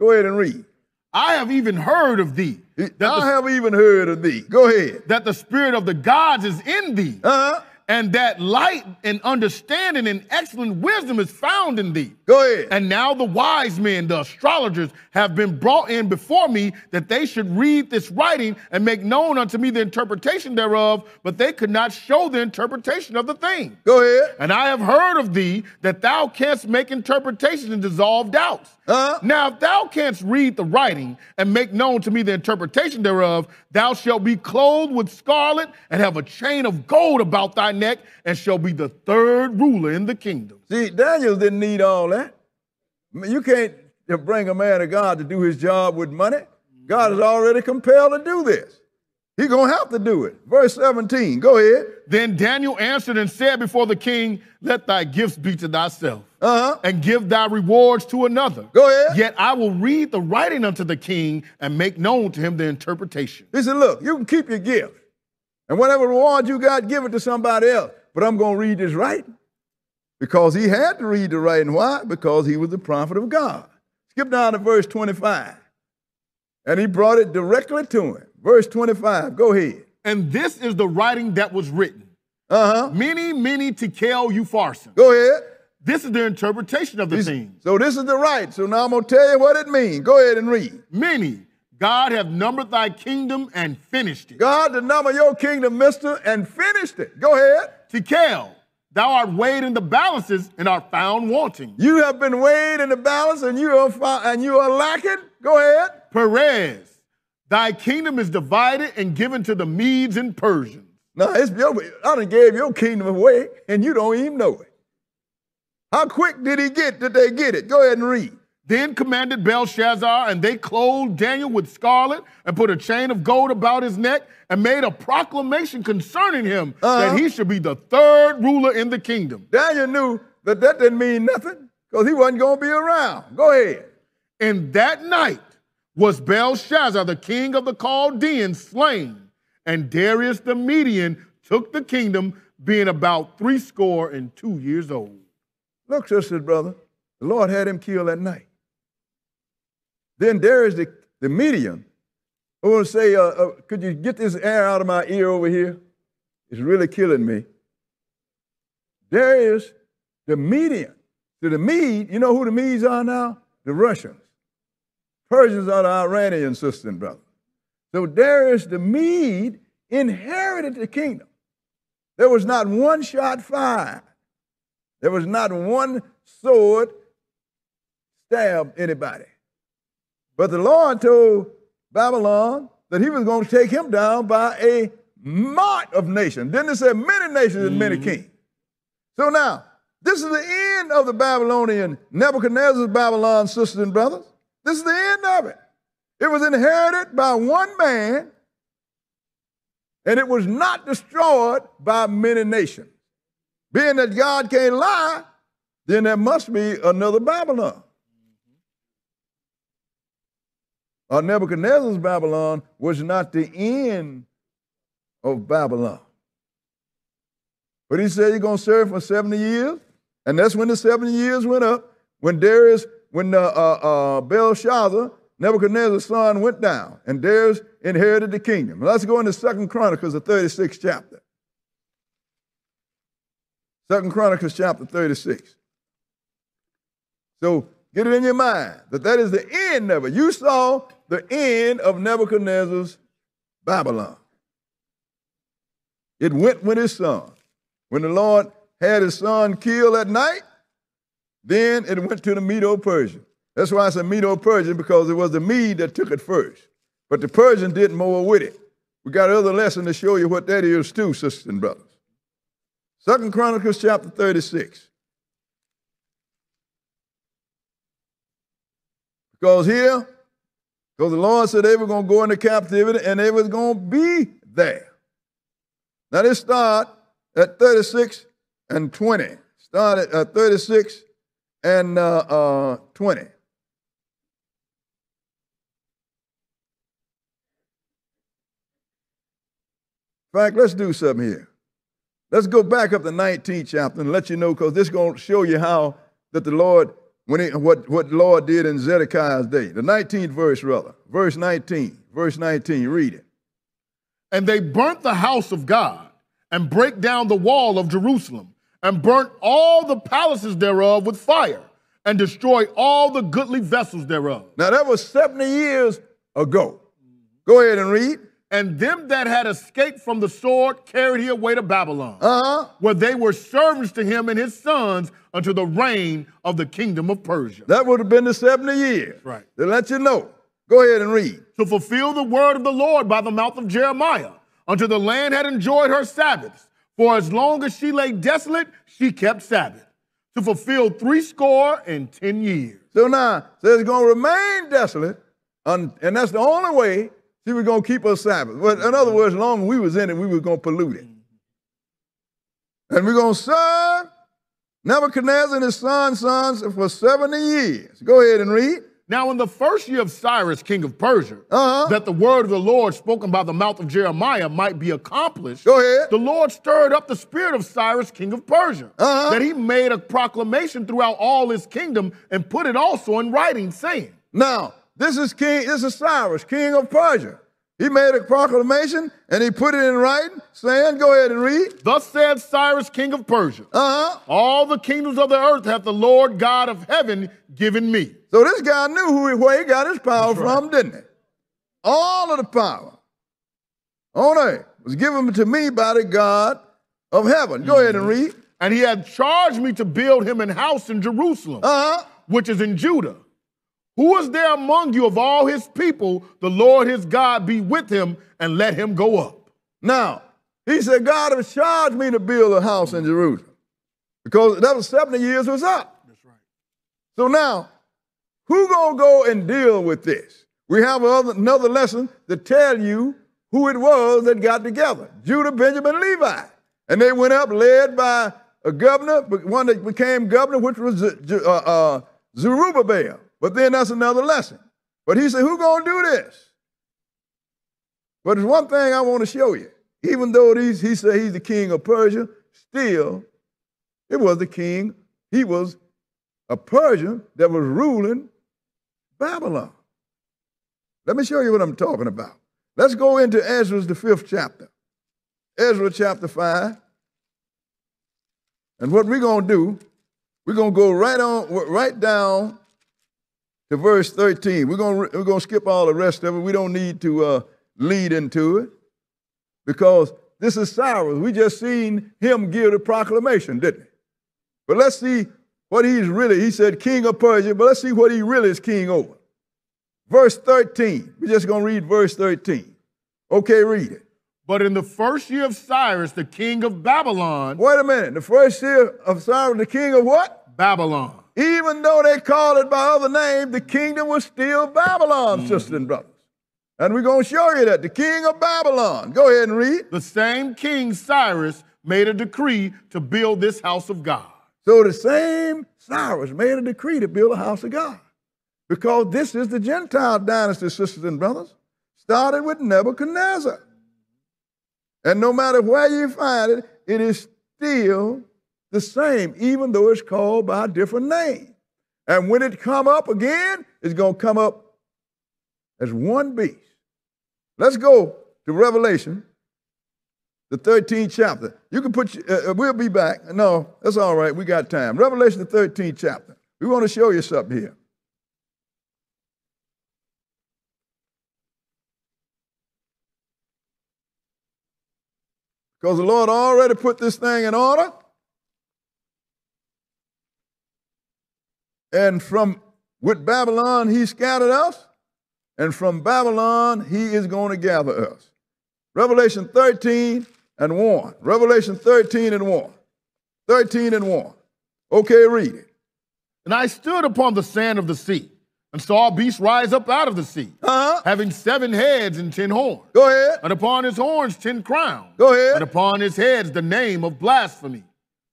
Go ahead and read. I have even heard of thee. That I the, have even heard of thee. Go ahead. That the spirit of the gods is in thee, uh-huh. and that light and understanding and excellent wisdom is found in thee. Go ahead. And now the wise men, the astrologers, have been brought in before me, that they should read this writing and make known unto me the interpretation thereof, but they could not show the interpretation of the thing. Go ahead. And I have heard of thee, that thou canst make interpretations and dissolve doubts. Uh, now, if thou canst read the writing and make known to me the interpretation thereof, thou shalt be clothed with scarlet and have a chain of gold about thy neck and shall be the third ruler in the kingdom. See, Daniel didn't need all that. You can't bring a man of God to do his job with money. God is already compelled to do this. He's going to have to do it. Verse seventeen, go ahead. Then Daniel answered and said before the king, let thy gifts be to thyself, uh-huh. and give thy rewards to another. Go ahead. Yet I will read the writing unto the king and make known to him the interpretation. He said, look, you can keep your gift. And whatever reward you got, give it to somebody else. But I'm going to read this writing. Because he had to read the writing. Why? Because he was the prophet of God. Skip down to verse twenty-five. And he brought it directly to him. Verse twenty-five, go ahead. And this is the writing that was written. Uh-huh. Many, many tekel upharsin. Go ahead. This is the interpretation of the He's, thing. So this is the right. So now I'm going to tell you what it means. Go ahead and read. Many, God have numbered thy kingdom and finished it. God to number your kingdom, mister, and finished it. Go ahead. Tekel, thou art weighed in the balances and art found wanting. You have been weighed in the balance and you are, and you are lacking. Go ahead. Perez, thy kingdom is divided and given to the Medes and Persians. Now, it's your, I done gave your kingdom away, and you don't even know it. How quick did he get? Did they get it? Go ahead and read. Then commanded Belshazzar, and they clothed Daniel with scarlet and put a chain of gold about his neck and made a proclamation concerning him uh-huh. that he should be the third ruler in the kingdom. Daniel knew that that didn't mean nothing because he wasn't going to be around. Go ahead. And that night, was Belshazzar, the king of the Chaldeans, slain, and Darius the Median took the kingdom, being about threescore and two years old. Look, sisters, brother, the Lord had him killed that night. Then Darius the, the Median, I want to say, uh, uh, could you get this air out of my ear over here? It's really killing me. Darius the Median, to the Mede, you know who the Medes are now? The Russians. Persians are the Iranian sister and brother. So Darius the Mede inherited the kingdom. There was not one shot fired. There was not one sword stabbed anybody. But the Lord told Babylon that he was going to take him down by a mart of nations. Didn't it say many nations and many kings? So now, this is the end of the Babylonian, Nebuchadnezzar's Babylon, sisters and brothers. This is the end of it. It was inherited by one man, and it was not destroyed by many nations. Being that God can't lie, then there must be another Babylon. Or Nebuchadnezzar's Babylon was not the end of Babylon. But he said you're going to serve for seventy years, and that's when the seventy years went up, when Darius When uh, uh, uh, Belshazzar, Nebuchadnezzar's son, went down, and Darius inherited the kingdom. Let's go into Second Chronicles, the thirty-sixth chapter. Second Chronicles chapter thirty-six. So get it in your mind that that is the end of it. You saw the end of Nebuchadnezzar's Babylon. It went with his son. When the Lord had his son killed at night, then it went to the Medo-Persian. That's why it's a Medo-Persian, because it was the Mede that took it first. But the Persian did more with it. We got another lesson to show you what that is too, sisters and brothers. Second Chronicles chapter thirty-six. Because here, because the Lord said they were going to go into captivity and they was going to be there. Now let's start at thirty-six and twenty. Start at uh, thirty-six. And uh, uh, twenty. In fact, let's do something here. Let's go back up to nineteenth chapter and let you know, because this is going to show you how that the Lord, when he, what, what the Lord did in Zedekiah's day. The nineteenth verse, rather. Verse nineteen. Verse nineteen, read it. And they burnt the house of God and break down the wall of Jerusalem, and burnt all the palaces thereof with fire, and destroyed all the goodly vessels thereof. Now that was seventy years ago. Go ahead and read. And them that had escaped from the sword carried he away to Babylon, uh-huh. where they were servants to him and his sons unto the reign of the kingdom of Persia. That would have been the seventy years. Right. They let you know. Go ahead and read. To fulfill the word of the Lord by the mouth of Jeremiah, unto the land had enjoyed her Sabbaths. For as long as she lay desolate, she kept Sabbath, to fulfill three score and ten years. So now, so it's going to remain desolate, and, and that's the only way she was going to keep her Sabbath. But in other words, as long as we was in it, we were going to pollute it. And we're going to serve Nebuchadnezzar and his son's sons for seventy years. Go ahead and read. Now, in the first year of Cyrus, king of Persia, uh-huh. that the word of the Lord spoken by the mouth of Jeremiah might be accomplished, go ahead. The Lord stirred up the spirit of Cyrus, king of Persia, uh-huh. that he made a proclamation throughout all his kingdom and put it also in writing, saying. Now, this is king. This is Cyrus, king of Persia. He made a proclamation and he put it in writing, saying, go ahead and read. Thus said Cyrus, king of Persia, uh-huh. all the kingdoms of the earth hath the Lord God of heaven given me. So this guy knew who he, where he got his power That's from, right. didn't he? All of the power on earth was given to me by the God of heaven. Go mm-hmm. ahead and read. And he had charged me to build him an house in Jerusalem, uh-huh. which is in Judah. Who is there among you of all his people? The Lord his God be with him, and let him go up. Now, he said, God has charged me to build a house in Jerusalem, because that was seventy years was up. That's right. So now, who going to go and deal with this? We have another lesson to tell you who it was that got together. Judah, Benjamin, and Levi. And they went up led by a governor, one that became governor, which was uh, uh, Zerubbabel. But then that's another lesson. But he said, who's going to do this? But there's one thing I want to show you. Even though these, he said he's the king of Persia, still, it was the king. He was a Persian that was ruling Babylon. Let me show you what I'm talking about. Let's go into Ezra's, the fifth chapter. Ezra chapter five. And what we're going to do, we're going to go right on, right down to verse thirteen. We're going we're going to skip all the rest of it. We don't need to uh, lead into it, because this is Cyrus. We just seen him give the proclamation, didn't we? But let's see what he's really. He said king of Persia, but let's see what he really is king over. Verse thirteen. We're just going to read verse thirteen. Okay, read it. But in the first year of Cyrus, the king of Babylon. Wait a minute. The first year of Cyrus, the king of what? Babylon. Even though they called it by other names, the kingdom was still Babylon, mm-hmm. sisters and brothers. And we're going to show you that. The king of Babylon. Go ahead and read. The same king Cyrus made a decree to build this house of God. So the same Cyrus made a decree to build a house of God. Because this is the Gentile dynasty, sisters and brothers. Started with Nebuchadnezzar. And no matter where you find it, it is still the same, even though it's called by a different name. And when it come up again, it's going to come up as one beast. Let's go to Revelation, the thirteenth chapter. You can put, uh, we'll be back. No, that's all right. We got time. Revelation, the thirteenth chapter. We want to show you something here. Because the Lord already put this thing in order. And from with Babylon, he scattered us. And from Babylon, he is going to gather us. Revelation thirteen and one. Revelation thirteen and one. thirteen and one. Okay, read it. And I stood upon the sand of the sea and saw a beast rise up out of the sea, uh-huh. having seven heads and ten horns. Go ahead. And upon his horns, ten crowns. Go ahead. And upon his heads, the name of blasphemy.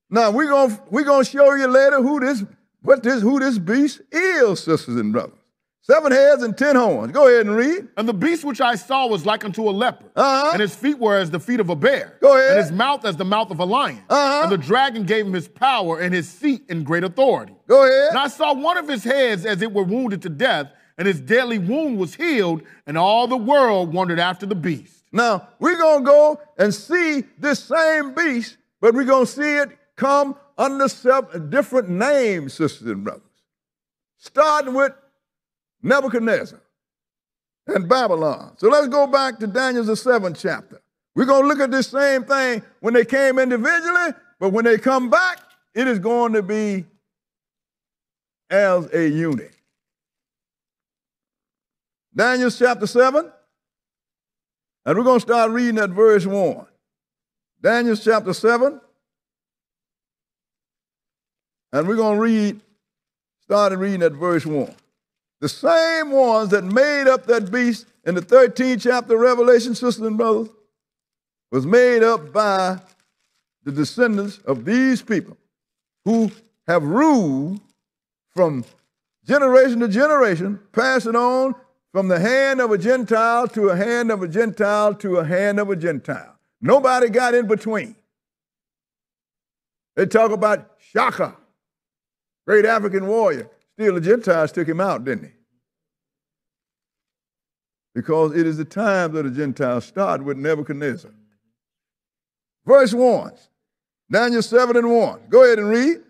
Now, we're going we're going to show you later who this But this, who this beast is, sisters and brothers. Seven heads and ten horns. Go ahead and read. And the beast which I saw was like unto a leopard, uh-huh. and his feet were as the feet of a bear. Go ahead. And his mouth as the mouth of a lion. Uh-huh. And the dragon gave him his power and his seat in great authority. Go ahead. And I saw one of his heads as it were wounded to death, and his deadly wound was healed, and all the world wondered after the beast. Now, we're going to go and see this same beast, but we're going to see it come under seven different names, sisters and brothers, starting with Nebuchadnezzar. and Babylon. So let's go back to Daniel's the seventh chapter. We're going to look at this same thing when they came individually, but when they come back, it is going to be as a unit. Daniel chapter seven, and we're going to start reading at verse one. Daniel chapter seven, and we're going to read, started reading at verse one. The same ones that made up that beast in the thirteenth chapter of Revelation, sisters and brothers, was made up by the descendants of these people who have ruled from generation to generation, passing on from the hand of a Gentile to a hand of a Gentile to a hand of a Gentile. Nobody got in between. They talk about Shaka, great African warrior. Still, the Gentiles took him out, didn't they? Because it is the time that the Gentiles start with Nebuchadnezzar. Verse one, Daniel seven and one. Go ahead and read.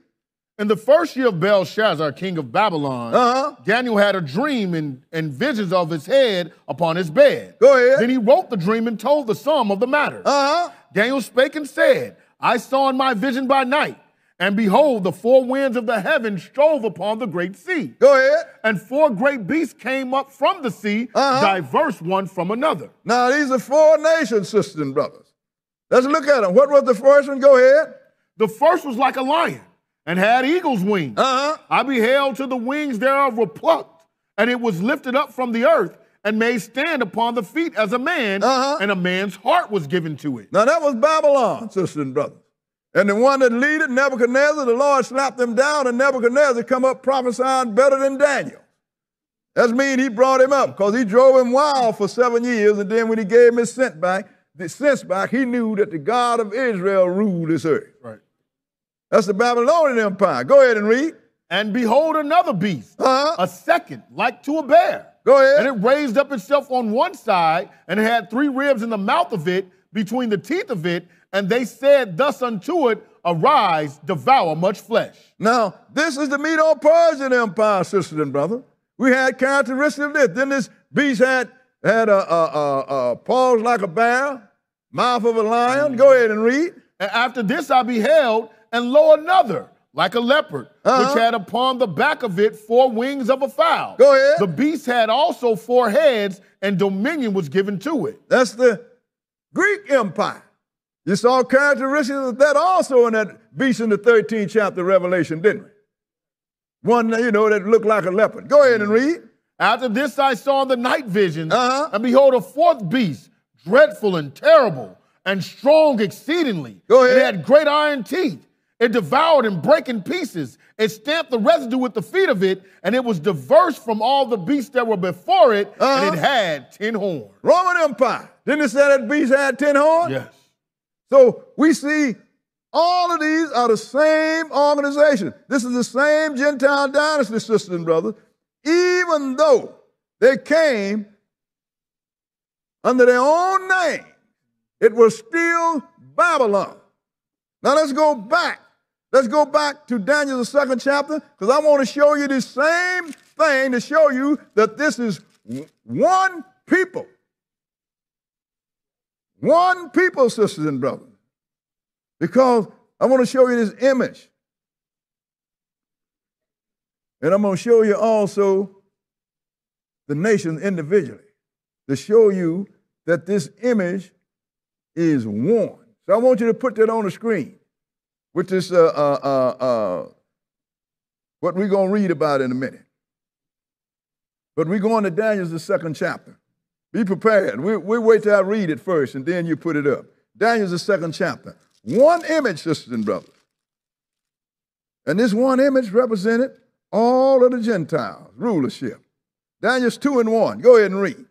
In the first year of Belshazzar, king of Babylon, uh-huh. Daniel had a dream and, and visions of his head upon his bed. Go ahead. Then he wrote the dream and told the sum of the matter. Uh-huh. Daniel spake and said, I saw in my vision by night, and behold, the four winds of the heaven strove upon the great sea. Go ahead. And four great beasts came up from the sea, uh-huh. diverse one from another. Now, these are four nations, sisters and brothers. Let's look at them. What was the first one? Go ahead. The first was like a lion, and had eagle's wings. Uh-huh. I beheld till the wings thereof were plucked, and it was lifted up from the earth, and made stand upon the feet as a man, uh-huh. and a man's heart was given to it. Now that was Babylon, sisters and brothers. And the one that leaded, Nebuchadnezzar, the Lord slapped them down, and Nebuchadnezzar come up prophesying better than Daniel. That's mean he brought him up, because he drove him wild for seven years, and then when he gave him his sense back, the sense back, he knew that the God of Israel ruled this earth. Right. That's the Babylonian Empire. Go ahead and read. And behold, another beast, uh-huh. a second, like to a bear. Go ahead. And it raised up itself on one side, and it had three ribs in the mouth of it, between the teeth of it, and they said thus unto it, arise, devour much flesh. Now, this is the Medo-Persian Empire, sisters and brothers. We had characteristics of this. Then this beast had, had a, a, a, a paws like a bear, mouth of a lion. Go ahead and read. And after this I beheld, and lo, another, like a leopard, uh-huh. which had upon the back of it four wings of a fowl. Go ahead. The beast had also four heads, and dominion was given to it. That's the Greek Empire. You saw characteristics of that also in that beast in the thirteenth chapter of Revelation, didn't we? One, you know, that looked like a leopard. Go ahead and read. After this I saw the night visions, uh-huh. and behold, a fourth beast, dreadful and terrible, and strong exceedingly. Go ahead. It had great iron teeth. It devoured and brake in pieces. It stamped the residue with the feet of it, and it was diverse from all the beasts that were before it, uh-huh. and it had ten horns. Roman Empire. Didn't it say that beast had ten horns? Yes. So we see all of these are the same organization. This is the same Gentile dynasty, sisters and brothers, even though they came under their own name. It was still Babylon. Now let's go back. Let's go back to Daniel, the second chapter, because I want to show you the same thing to show you that this is one people. One people, sisters and brothers, because I want to show you this image. And I'm going to show you also the nations individually to show you that this image is one. So I want you to put that on the screen, which is uh, uh, uh, uh, what we're going to read about in a minute. But we're going to Daniel's the second chapter. Be prepared. We, we wait till I read it first, and then you put it up. Daniel's the second chapter. One image, sisters and brothers. And this one image represented all of the Gentiles' rulership. Daniel's two and one. Go ahead and read.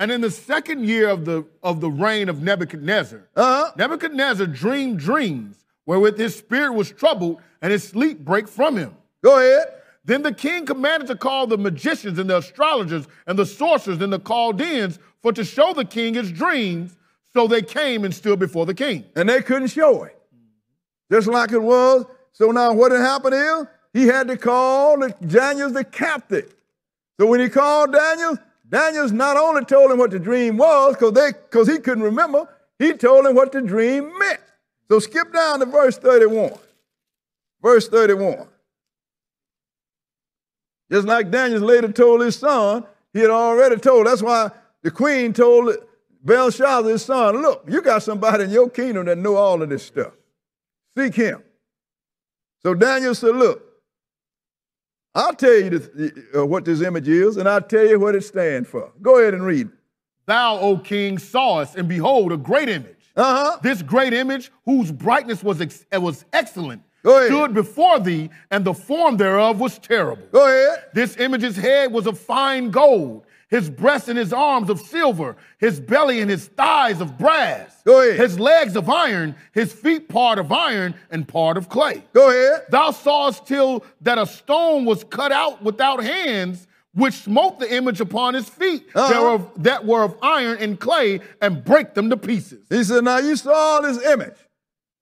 And in the second year of the, of the reign of Nebuchadnezzar, uh-huh. Nebuchadnezzar dreamed dreams wherewith his spirit was troubled, and his sleep brake from him. Go ahead. Then the king commanded to call the magicians and the astrologers and the sorcerers and the Chaldeans for to show the king his dreams. So they came and stood before the king. And they couldn't show it, just like it was. So now what had happened is he had to call Daniel the captive. So when he called Daniel, Daniel's not only told him what the dream was, because they, because he couldn't remember, he told him what the dream meant. So skip down to verse thirty-one. Verse thirty-one. Just like Daniel later told his son, he had already told. That's why the queen told Belshazzar, his son, look, you got somebody in your kingdom that know all of this stuff. Seek him. So Daniel said, look, I'll tell you this, uh, what this image is, and I'll tell you what it stands for. Go ahead and read. Thou, O king, sawest, and behold, a great image. Uh-huh. This great image, whose brightness was, ex was excellent, stood before thee, and the form thereof was terrible. Go ahead. This image's head was of fine gold, his breast and his arms of silver, his belly and his thighs of brass, go ahead. His legs of iron, his feet part of iron and part of clay. Go ahead. Thou sawest till that a stone was cut out without hands, which smote the image upon his feet, uh-huh. thereof, that were of iron and clay, and break them to pieces. He said, now you saw this image,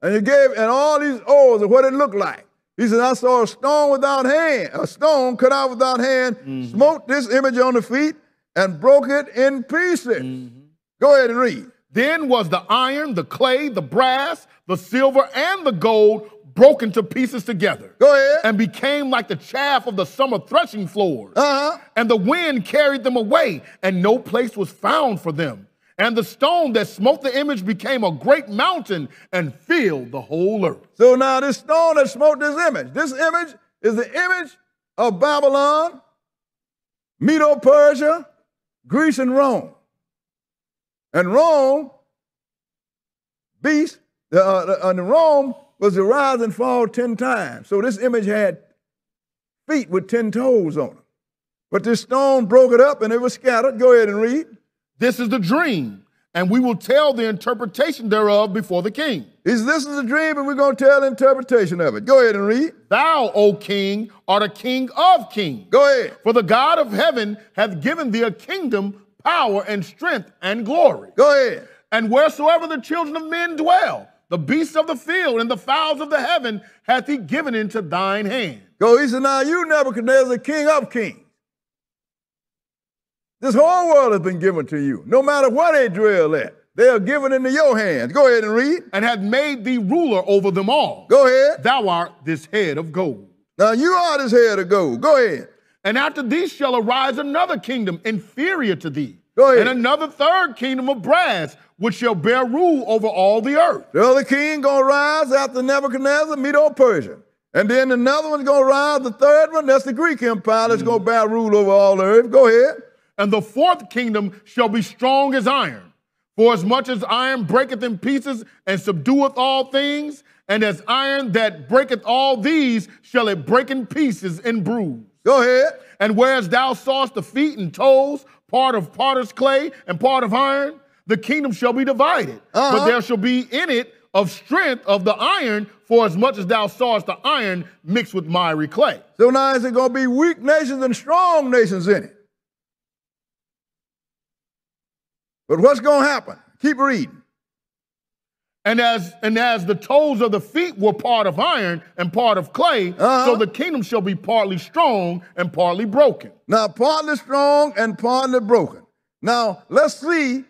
and you gave, and all these oaths of what it looked like. He said, I saw a stone without hand, a stone cut out without hand, mm-hmm. smote this image on the feet, and broke it in pieces. Mm-hmm. Go ahead and read. Then was the iron, the clay, the brass, the silver, and the gold broken to pieces together. Go ahead. And became like the chaff of the summer threshing floors. Uh-huh. And the wind carried them away, and no place was found for them. And the stone that smote the image became a great mountain and filled the whole earth. So now this stone that smote this image, this image is the image of Babylon, Medo-Persia, Greece, and Rome. And Rome, beast, the, uh, and Rome was the rise and fall ten times. So this image had feet with ten toes on them. But this stone broke it up and it was scattered. Go ahead and read. This is the dream, and we will tell the interpretation thereof before the king. Is this is the dream, and we're going to tell the interpretation of it. Go ahead and read. Thou, O king, art a king of kings. Go ahead. For the God of heaven hath given thee a kingdom, power, and strength, and glory. Go ahead. And wheresoever the children of men dwell, the beasts of the field and the fowls of the heaven hath he given into thine hand. Go, he said, now you, Nebuchadnezzar, king of kings. This whole world has been given to you. No matter where they dwell at, they are given into your hands. Go ahead and read. And hath made thee ruler over them all. Go ahead. Thou art this head of gold. Now you are this head of gold. Go ahead. And after thee shall arise another kingdom inferior to thee. Go ahead. And another third kingdom of brass, which shall bear rule over all the earth. The other king going to rise after Nebuchadnezzar, Medo-Persia. And then another one's going to rise, the third one, that's the Greek Empire, that's mm. going to bear rule over all the earth. Go ahead. And the fourth kingdom shall be strong as iron. For as much as iron breaketh in pieces and subdueth all things, and as iron that breaketh all these, shall it break in pieces and bruise. Go ahead. And whereas thou sawest the feet and toes, part of potter's clay and part of iron, the kingdom shall be divided. Uh-huh. But there shall be in it of strength of the iron, for as much as thou sawest the iron mixed with miry clay. So now is it going to be weak nations and strong nations in it? But what's going to happen? Keep reading. And as, and as the toes of the feet were part of iron and part of clay, uh-huh. so the kingdom shall be partly strong and partly broken. Now, partly strong and partly broken. Now, let's see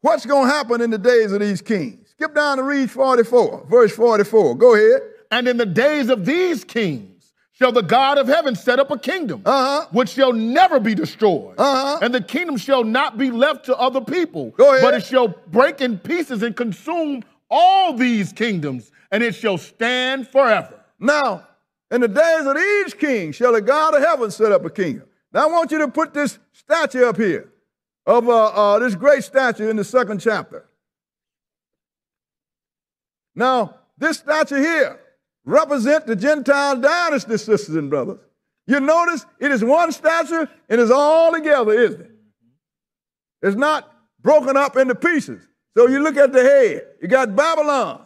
what's going to happen in the days of these kings. Skip down to read forty-four, verse forty-four. Go ahead. And in the days of these kings, shall the God of heaven set up a kingdom, uh-huh. which shall never be destroyed, uh-huh. and the kingdom shall not be left to other people, Go ahead. But it shall break in pieces and consume all these kingdoms, and it shall stand forever. Now, in the days of these kings, shall the God of heaven set up a kingdom. Now, I want you to put this statue up here, of uh, uh, this great statue in the second chapter. Now, this statue here represent the Gentile dynasty, sisters and brothers. You notice it is one statue and it's all together, isn't it? It's not broken up into pieces. So you look at the head. You got Babylon,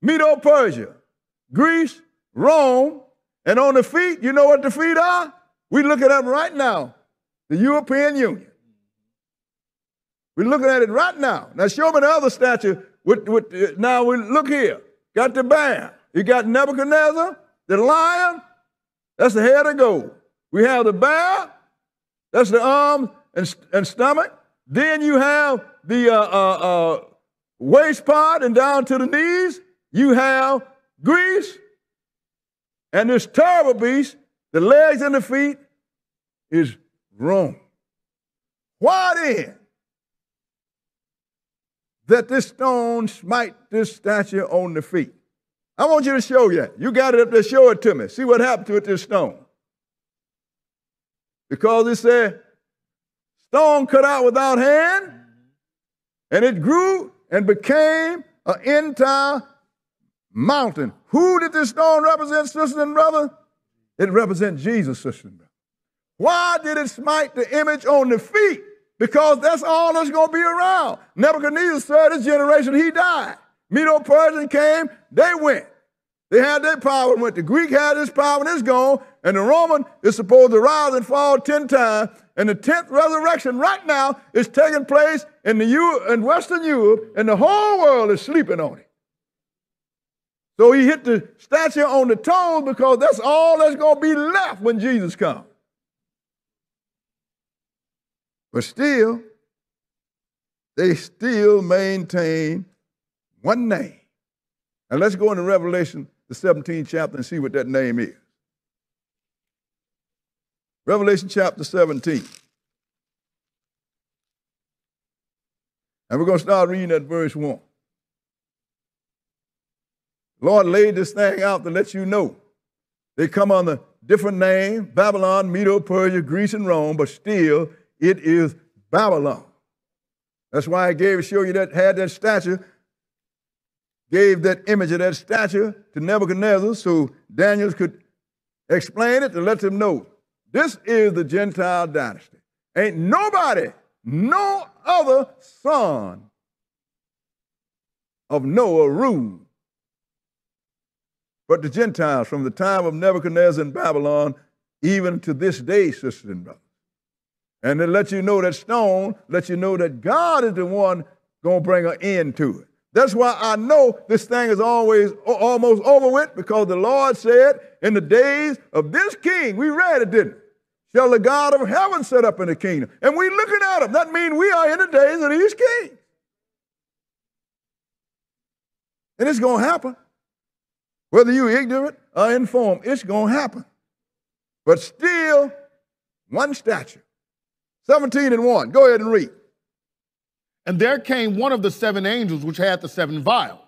Medo-Persia, Greece, Rome, and on the feet, you know what the feet are? We look at them right now, the European Union. We're looking at it right now. Now show me the other statue. With, with, uh, now we look here. Got the bear. You got Nebuchadnezzar, the lion, that's the head of gold. We have the bear, that's the arms and, and stomach. Then you have the uh, uh, uh, waist part and down to the knees. You have Greece. And this terrible beast, the legs and the feet, is Rome. Why then that this stone smite this statue on the feet? I want you to show you that. You got it up there. Show it to me. See what happened to it, this stone. Because it said, stone cut out without hand, and it grew and became an entire mountain. Who did this stone represent, sister and brother? It represents Jesus, sister and brother. Why did it smite the image on the feet? Because that's all that's going to be around. Nebuchadnezzar said, this generation, he died. Medo-Persian came, they went. They had their power and went. The Greek had his power and it's gone. And the Roman is supposed to rise and fall ten times. And the tenth resurrection right now is taking place in the U in Western Europe, and the whole world is sleeping on it. So he hit the statue on the toes because that's all that's going to be left when Jesus comes. But still, they still maintain one name. And let's go into Revelation, the seventeenth chapter, and see what that name is. Revelation chapter seventeen. And we're going to start reading at verse one. The Lord laid this thing out to let you know. They come under different names, Babylon, Medo, Persia, Greece, and Rome, but still it is Babylon. That's why I gave show you that had that statue, gave that image of that statue to Nebuchadnezzar so Daniel could explain it to let them know. This is the Gentile dynasty. Ain't nobody, no other son of Noah ruled but the Gentiles from the time of Nebuchadnezzar in Babylon even to this day, sisters and brothers. And it lets you know that stone, lets you know that God is the one going to bring an end to it. That's why I know this thing is always almost over with, because the Lord said in the days of this king, we read it, didn't we? Shall the God of heaven set up in the kingdom? And we're looking at him. That means we are in the days of these kings. And it's going to happen. Whether you're ignorant or informed, it's going to happen. But still, one statue. seventeen and one. Go ahead and read. And there came one of the seven angels which had the seven vials,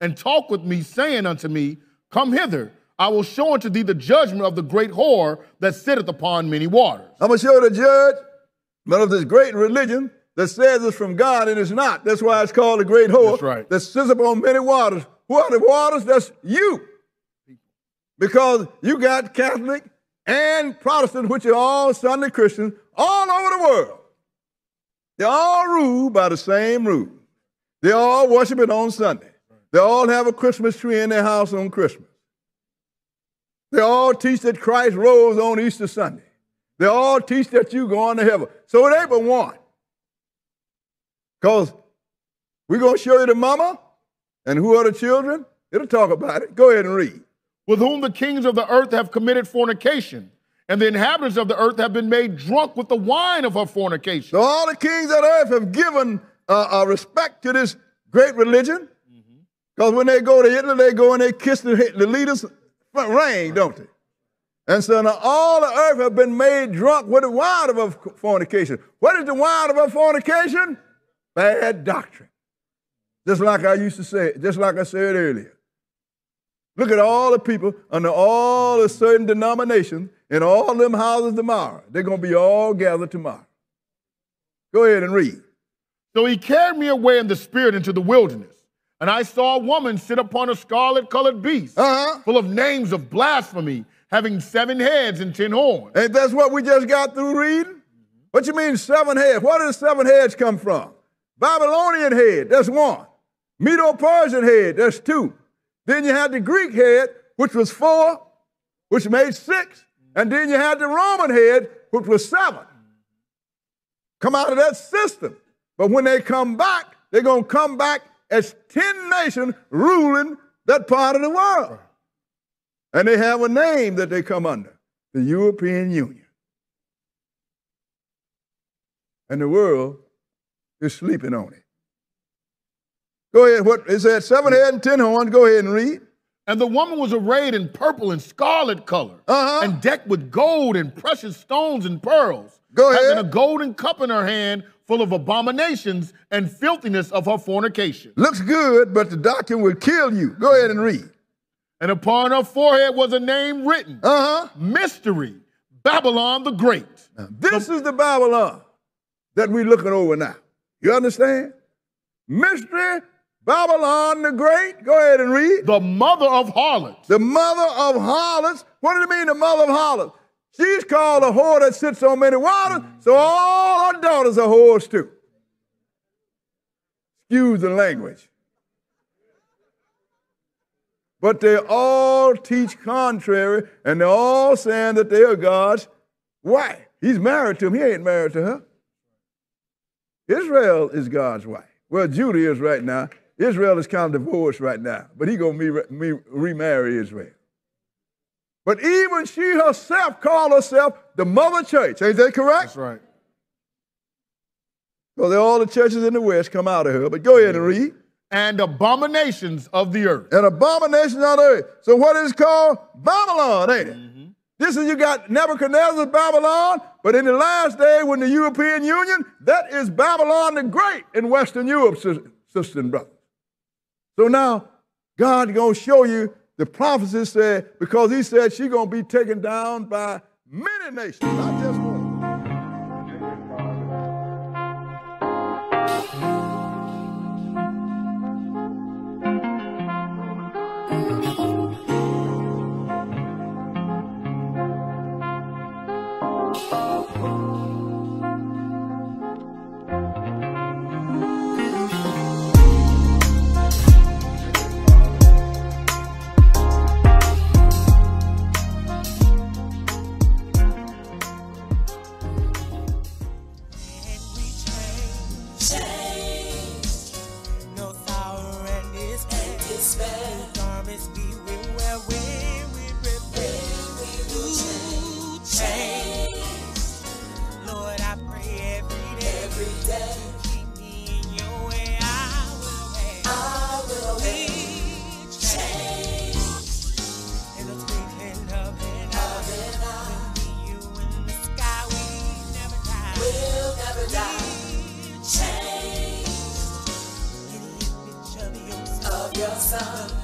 and talked with me, saying unto me, come hither, I will show unto thee the judgment of the great whore that sitteth upon many waters. I'm going to show the judgment of this great religion that says it's from God and it's not. That's why it's called the great whore. That's right. That sits upon many waters. Who are the waters? That's you. Because you got Catholic and Protestant, which are all Sunday Christians, all over the world. They're all ruled by the same rule. They all worship it on Sunday. They all have a Christmas tree in their house on Christmas. They all teach that Christ rose on Easter Sunday. They all teach that you go on to heaven. So it ain't but one. Because we're going to show you the mama and who are the children. It'll talk about it. Go ahead and read. With whom the kings of the earth have committed fornication, and the inhabitants of the earth have been made drunk with the wine of her fornication. So all the kings of the earth have given uh, uh, respect to this great religion, because mm-hmm. when they go to Italy, they go and they kiss the, the leaders' rain, right. Don't they? And so now all the earth have been made drunk with the wine of her fornication. What is the wine of her fornication? Bad doctrine. Just like I used to say, just like I said earlier. Look at all the people under all the certain denominations in all them houses tomorrow. They're going to be all gathered tomorrow. Go ahead and read. So he carried me away in the spirit into the wilderness, and I saw a woman sit upon a scarlet-colored beast uh-huh. full of names of blasphemy, having seven heads and ten horns. Ain't that's what we just got through reading? Mm-hmm. What you mean seven heads? Where does seven heads come from? Babylonian head, that's one. Medo-Persian head, that's two. Then you had the Greek head, which was four, which made six. And then you had the Roman head, which was seven. Come out of that system. But when they come back, they're going to come back as ten nations ruling that part of the world. And they have a name that they come under, the European Union. and the world is sleeping on it. Go ahead. What is that? Seven head and ten horns. Go ahead and read. And the woman was arrayed in purple and scarlet color, uh-huh. and decked with gold and precious stones and pearls. Go ahead. Having a golden cup in her hand, full of abominations and filthiness of her fornication. Looks good, but the doctrine will kill you. Go ahead and read. And upon her forehead was a name written, uh-huh. Mystery, Babylon the Great. Now, this the, is the Babylon that we're looking over now. You understand? Mystery, Babylon the Great. Go ahead and read. The mother of harlots. The mother of harlots. What does it mean, the mother of harlots? She's called a whore that sits on many waters, so all her daughters are whores too. Excuse the language. But they all teach contrary, and they're all saying that they are God's wife. He's married to him. He ain't married to her. Israel is God's wife. Well, Judah is right now. Israel is kind of divorced right now, but he's going to re re remarry Israel. But even she herself called herself the mother church. Ain't that correct? That's right. Well, all the churches in the West come out of her, but go ahead and read. And abominations of the earth. And abominations of the earth. So what is called? Babylon, ain't it? Mm-hmm. This is, you got Nebuchadnezzar's Babylon, but in the last day when the European Union, that is Babylon the Great in Western Europe, sister and brother. So now God going to show you. The prophecy said, because he said she's going to be taken down by many nations, not just one. Yes,